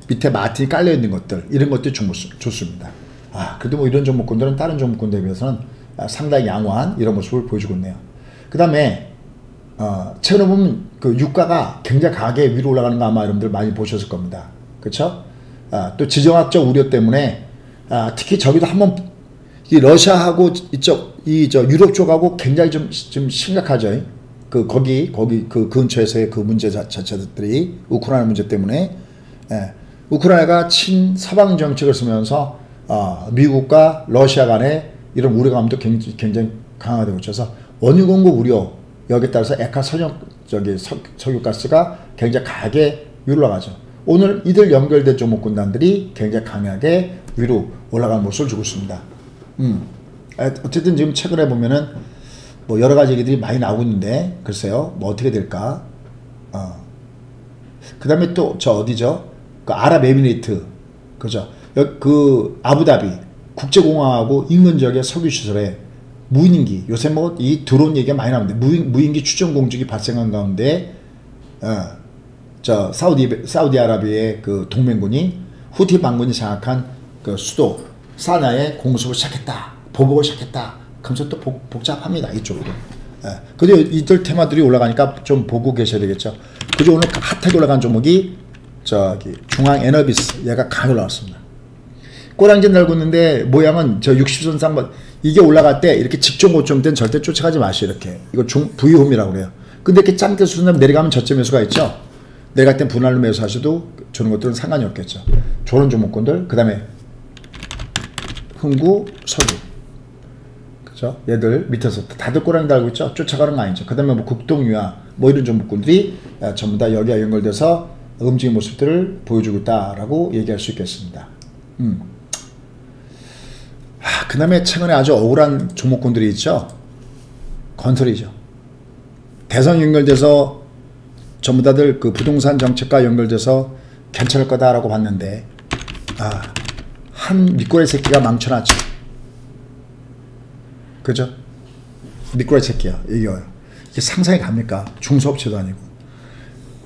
밑에 마틴이 깔려있는 것들, 이런 것들이 좋습니다. 그래도 뭐 이런 종목군들은 다른 종목군들에 비해서는 상당히 양호한 이런 모습을 보여주고 있네요. 그 다음에 최근에 보면 그 유가가 굉장히 강하게 위로 올라가는 거 아마 여러분들 많이 보셨을 겁니다. 그렇죠? 또 지정학적 우려 때문에 특히 저기도 한번 이 러시아하고 이저 유럽 쪽하고 굉장히 좀 심각하죠. 거기 그 근처에서의 그 문제 자체들이 우크라이나 문제 때문에 우크라이나가 친 서방 정책을 쓰면서 미국과 러시아 간에 이런 우려감도 굉장히 강하게 고쳐서 원유 공급 우려, 여기에 따라서 에카 석유가스가 굉장히 강하게 위로 올라가죠. 오늘 이들 연결된 종목군단들이 굉장히 강하게 위로 올라가는 모습을 주고 있습니다. 어쨌든 지금 최근에 보면은 뭐 여러 가지 얘기들이 많이 나오고 있는데, 글쎄요, 뭐 어떻게 될까? 그 다음에 또 저 어디죠? 그 아랍에미레이트, 그죠? 그 아부다비 국제공항하고 인근 지역의 석유 시설에 무인기, 요새 뭐 이 드론 얘기가 많이 나오는데 무인기 추정 공격이 발생한 가운데 사우디아라비아의 그 동맹군이 후티 반군이 장악한 그 수도 사나에 공습을 시작했다, 보복을 시작했다. 그러면서 또 복잡합니다 이쪽으로. 그래도 이들 테마들이 올라가니까 좀 보고 계셔야 되겠죠. 그래서 오늘 핫하게 올라간 종목이 저기 중앙에너비스, 얘가 강하게 올라왔습니다. 꼬랑지 달고 있는데 모양은 저 60선 쌍번, 이게 올라갈 때 이렇게 직전 고점 때는 절대 쫓아가지 마시오. 이렇게 이거 부위홈이라고 그래요. 근데 이렇게 짱게 수준하면 내려가면 저점 매수가 있죠. 내려갈 땐 분할로 매수하셔도 저런 것들은 상관이 없겠죠. 저런 종목군들, 그 다음에 흥구, 석유, 그죠? 얘들 밑에서 다들 꼬랑이 달고 있죠. 쫓아가는 거 아니죠. 그 다음에 뭐 국동유화 뭐 이런 종목군들이 전부 다 여기와 연결돼서 움직이는 모습들을 보여주고 있다라고 얘기할 수 있겠습니다. 그 다음에 최근에 아주 억울한 종목군들이 있죠. 건설이죠. 대선 연결돼서 전부 다들 그 부동산 정책과 연결돼서 괜찮을 거다라고 봤는데, 한 미꾸라지 새끼가 망쳐놨죠. 그죠? 미꾸라지 새끼야. 이게 상상이 갑니까? 중소업체도 아니고.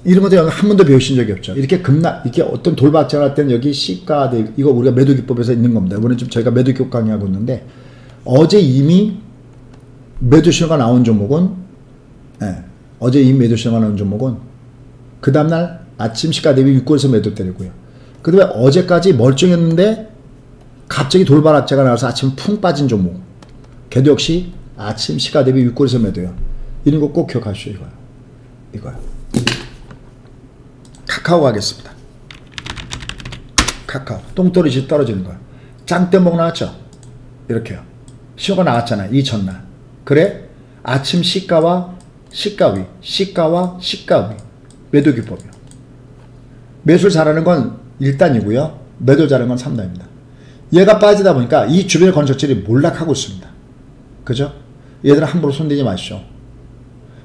이런 것도 한 번도 배우신 적이 없죠. 이렇게 이렇게 어떤 돌박질 할 때는 여기 시가, 이거 우리가 매도기법에서 있는 겁니다. 이번에 좀 저희가 매도기법 강의하고 있는데, 어제 이미 매도신호가 나온 종목은, 어제 이미 매도신호가 나온 종목은 그 다음날 아침 시가 대비 윗골에서 매도 때리고요. 그 다음에 어제까지 멀쩡했는데 갑자기 돌발 악재가 나와서 아침 푹 빠진 종목, 걔도 역시 아침 시가 대비 윗골에서 매도요. 이런 거 꼭 기억하시오. 이거요. 카카오 가겠습니다. 카카오 똥떨어지 떨어지는 거야. 짱떼목 나왔죠. 이렇게요. 신호가 나왔잖아요. 이 전날. 그래? 아침 시가와 시가위 매도기법이요. 매수를 잘하는 건 1단이고요 매도를 잘하는 건 3단입니다 얘가 빠지다 보니까 이 주변 건설질이 몰락하고 있습니다. 그죠? 얘들은 함부로 손대지 마시죠.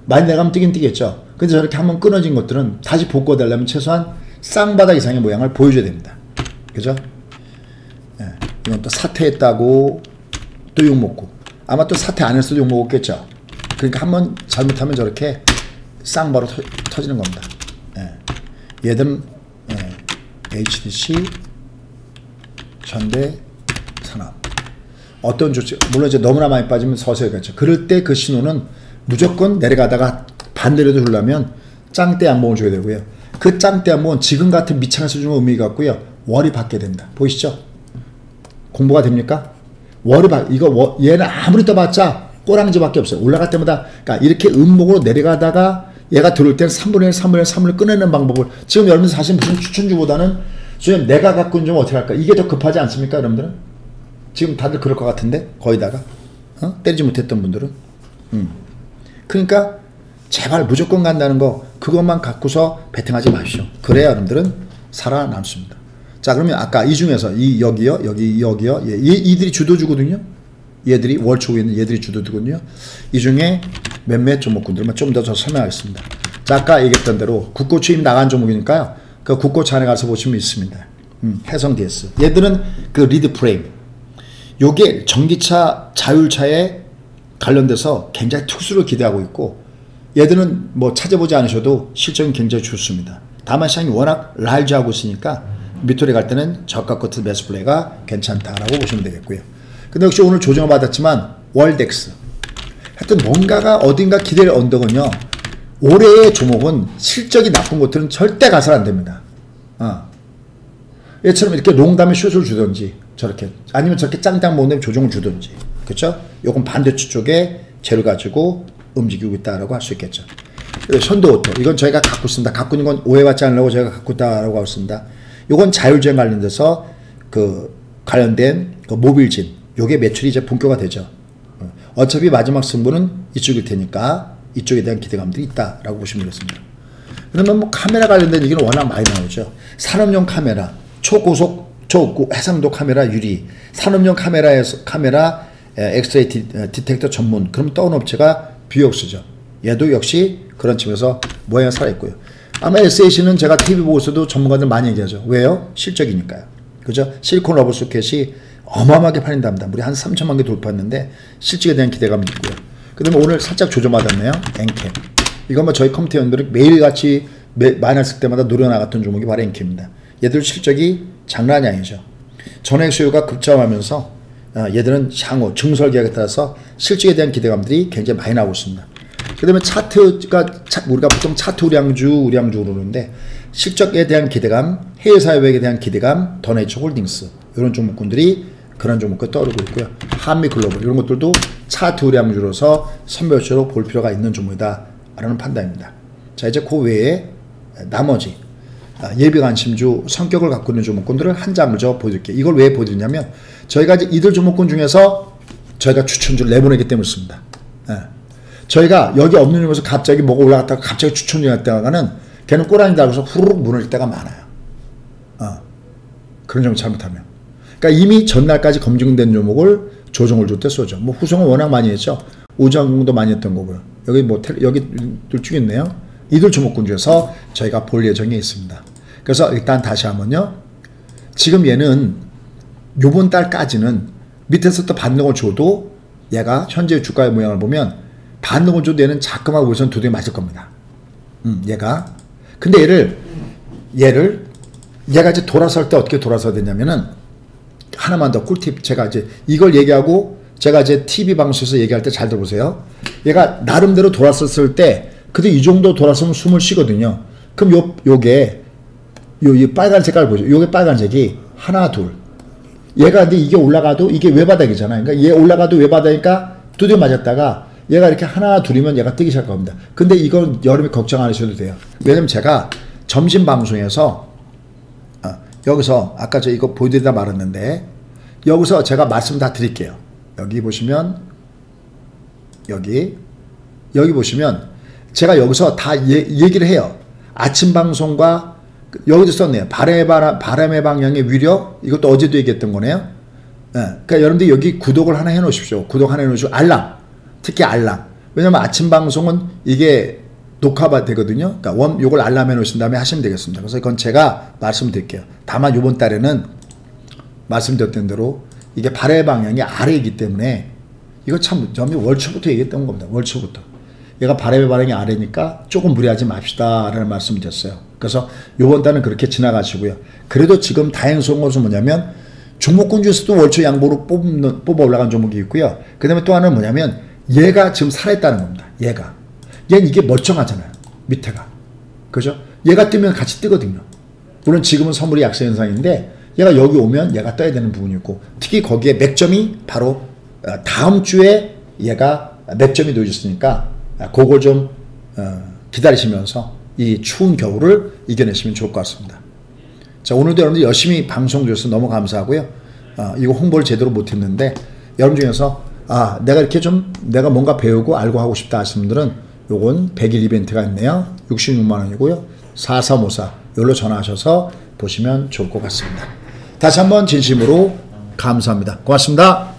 많이 내가면 뜨긴 뜨겠죠. 근데 저렇게 한번 끊어진 것들은 다시 복구되려면 최소한 쌍바닥 이상의 모양을 보여줘야 됩니다. 그죠? 이건 또 사퇴했다고 또 욕먹고, 아마 또 사퇴 안 했어도 욕먹었겠죠. 그러니까 한번 잘못하면 저렇게 쌍바로 터지는 겁니다. 얘들은 HDC 현대 산업 어떤 조치, 물론 이제 너무나 많이 빠지면 서서히 가죠. 그럴 때 그 신호는 무조건 내려가다가 반대로도 주려면 짱대 양봉을 줘야 되고요. 그 짱대 양봉은 지금 같은 미창의 수준으로 의미가 같고요. 월이 받게 됩니다. 보이시죠? 공부가 됩니까? 월이 얘는 아무리 떠봤자 꼬랑지밖에 없어요. 올라갈 때마다, 그러니까 이렇게 음봉으로 내려가다가 얘가 들어올 때는 3분의 1 끊어내는 방법을 지금 여러분 사실 무슨 추천주보다는 지금 내가 갖고 있는 점 어떻게 할까? 이게 더 급하지 않습니까, 여러분들은? 지금 다들 그럴 것 같은데 거의다가 때리지 못했던 분들은 그러니까 제발 무조건 간다는 거 그것만 갖고서 베팅하지 마십시오. 그래야 여러분들은 살아남습니다. 자 그러면 아까 이 중에서 이 여기요 여기요 예, 이들이 주도주거든요. 얘들이 월초에 있는 얘들이 주도주거든요. 이 중에 몇몇 종목군들만 좀 더 설명하겠습니다. 자 아까 얘기했던 대로 국고 취임 나간 종목이니까요. 그 국고 창에 가서 보시면 있습니다. 해성 DS 얘들은 그 리드 프레임 요게 전기차 자율차에 관련돼서 굉장히 특수를 기대하고 있고 얘들은 뭐 찾아보지 않으셔도 실적은 굉장히 좋습니다. 다만 시장이 워낙 라이즈하고 있으니까 밑으로 갈 때는 저가 코트 매수 플레이가 괜찮다라고 보시면 되겠고요. 근데 역시 오늘 조정을 받았지만 월덱스 하여튼 뭔가가 어딘가 기대를 언덕은요 올해의 종목은 실적이 나쁜 것들은 절대 가서는 안 됩니다. 얘처럼 이렇게 농담에 슛을 주든지 저렇게 아니면 저렇게 짱짱 못내면 조정을 주든지 그렇죠? 요건 반대쪽 쪽에 재를 가지고 움직이고 있다라고 할 수 있겠죠. 선도오토 이건 저희가 갖고 있습니다. 갖고 있는 건 오해받지 않으려고 저희가 갖고 있다라고 하고 있습니다. 요건 자율주행 관련돼서 그 관련된 그 모빌진 요게 매출이 이제 본격화 되죠. 어차피 마지막 승부는 이쪽일 테니까 이쪽에 대한 기대감들이 있다라고 보시면 되겠습니다. 그러면 뭐 카메라 관련된 얘기는 워낙 많이 나오죠. 산업용 카메라 초고속 해상도 카메라 유리 산업용 카메라 엑스레이 디텍터 전문 그럼 떠온 업체가 비옥스죠. 얘도 역시 그런 측면에서 모양이 살아있고요. 아마 SH는 제가 TV 보고서도 전문가들 많이 얘기하죠. 왜요? 실적이니까요. 그죠? 실리콘 러버 소켓이 어마어마하게 팔린답니다. 우리 한 3천만 개 돌파했는데 실적에 대한 기대감이 있고요. 그 다음에 오늘 살짝 조정받았네요. 엔캠 이건 뭐 저희 컴퓨터연들이 매일같이 마이너스 때마다 노려나갔던 종목이 바로 엔캠입니다. 얘들 실적이 장난이 아니죠. 전액 수요가 급증하면서 얘들은 향후 증설 계약에 따라서 실적에 대한 기대감들이 굉장히 많이 나오고 있습니다. 그 다음에 우리가 보통 차트 우량주 그러는데 실적에 대한 기대감, 해외 사업에 대한 기대감, 더네이처 홀딩스 이런 종목군들이 그런 종목과 떠오르고 있고요. 한미 글로벌 이런 것들도 차트 우량주로서 선별주로 볼 필요가 있는 종목이다 라는 판단입니다. 자 이제 그 외에 나머지 예비 관심주 성격을 갖고 있는 종목군들을 한 장을 저 보여드릴게요. 이걸 왜 보여드리냐면 저희가 이제 이들 종목군 중에서 저희가 추천주를 내보내기 때문에 씁니다. 예. 저희가 여기 없는 종목에서 갑자기 뭐가 올라갔다가 갑자기 추천주 갔다가는 걔는 꼬라니다 하고서 후루룩 무너질 때가 많아요. 그런 종목 잘못하면. 그러니까 이미 전날까지 검증된 종목을 조정을 줄 때 쏘죠. 뭐 후성은 워낙 많이 했죠. 우주항공도 많이 했던 거고요. 여기 뭐 여기 둘 중에 있네요. 이들 종목군 중에서 저희가 볼 예정이 있습니다. 그래서 일단 다시 한번요. 지금 얘는 요번 달까지는 밑에서 또 반등을 줘도 얘가 현재 주가의 모양을 보면 반등을 줘도 얘는 자꾸만 우선 두둥이 맞을 겁니다. 얘가. 근데 얘가 이제 돌아설 때 어떻게 돌아서야 되냐면은 하나만 더 꿀팁 제가 이제 이걸 얘기하고 제가 이제 TV 방송에서 얘기할 때 잘 들어보세요. 얘가 나름대로 돌아섰을 때 근데 이 정도 돌아서면 숨을 쉬거든요. 그럼 이 빨간 색깔 보죠. 요게 빨간색이 하나, 둘. 얘가 근데 이게 올라가도 이게 외바닥이잖아요. 그러니까 얘 올라가도 외바닥이니까 두드려 맞았다가 얘가 이렇게 하나, 둘이면 얘가 뜨기 시작할 겁니다. 근데 이건 여러분이 걱정 안 하셔도 돼요. 왜냐면 제가 점심 방송에서 여기서 아까 저 이거 보여드리다 말았는데 여기서 제가 말씀 다 드릴게요. 여기 보시면 여기 보시면 제가 여기서 다 얘기를 해요. 아침 방송과 여기도 썼네요. 바람의 방향의 위력 이것도 어제도 얘기했던 거네요. 예, 그러니까 여러분들 여기 구독을 하나 해놓으십시오. 구독 하나 해놓으시고 알람 특히 알람 왜냐면 아침 방송은 이게 녹화가 되거든요. 그러니까 요걸 알람 해놓으신 다음에 하시면 되겠습니다. 그래서 이건 제가 말씀드릴게요. 다만 요번 달에는 말씀드렸던 대로 이게 바람의 방향이 아래이기 때문에 이거 참 월초부터 얘기했던 겁니다. 월초부터 얘가 바람의 반응이 아래니까 조금 무리하지 맙시다 라는 말씀을 드렸어요. 그래서 요번 달은 그렇게 지나가시고요. 그래도 지금 다행스러운 것은 뭐냐면 종목군 중에서도 월초 양보로 뽑아 올라간 종목이 있고요. 그 다음에 또 하나는 뭐냐면 얘가 지금 살아있다는 겁니다. 얘는 이게 멀쩡하잖아요. 밑에가 그죠? 얘가 뜨면 같이 뜨거든요. 물론 지금은 선물이 약세 현상인데 얘가 여기 오면 얘가 떠야 되는 부분이 있고 특히 거기에 맥점이 바로 다음 주에 얘가 맥점이 놓여졌으니까 그걸 좀 기다리시면서 이 추운 겨울을 이겨내시면 좋을 것 같습니다. 자 오늘도 여러분들 열심히 방송 주셔서 너무 감사하고요. 이거 홍보를 제대로 못했는데 여러분 중에서 아 내가 이렇게 좀 내가 뭔가 배우고 알고 하고 싶다 하시는 분들은 요건 100일 이벤트가 있네요. 66만원이고요 4354 요로 전화하셔서 보시면 좋을 것 같습니다. 다시 한번 진심으로 감사합니다. 고맙습니다.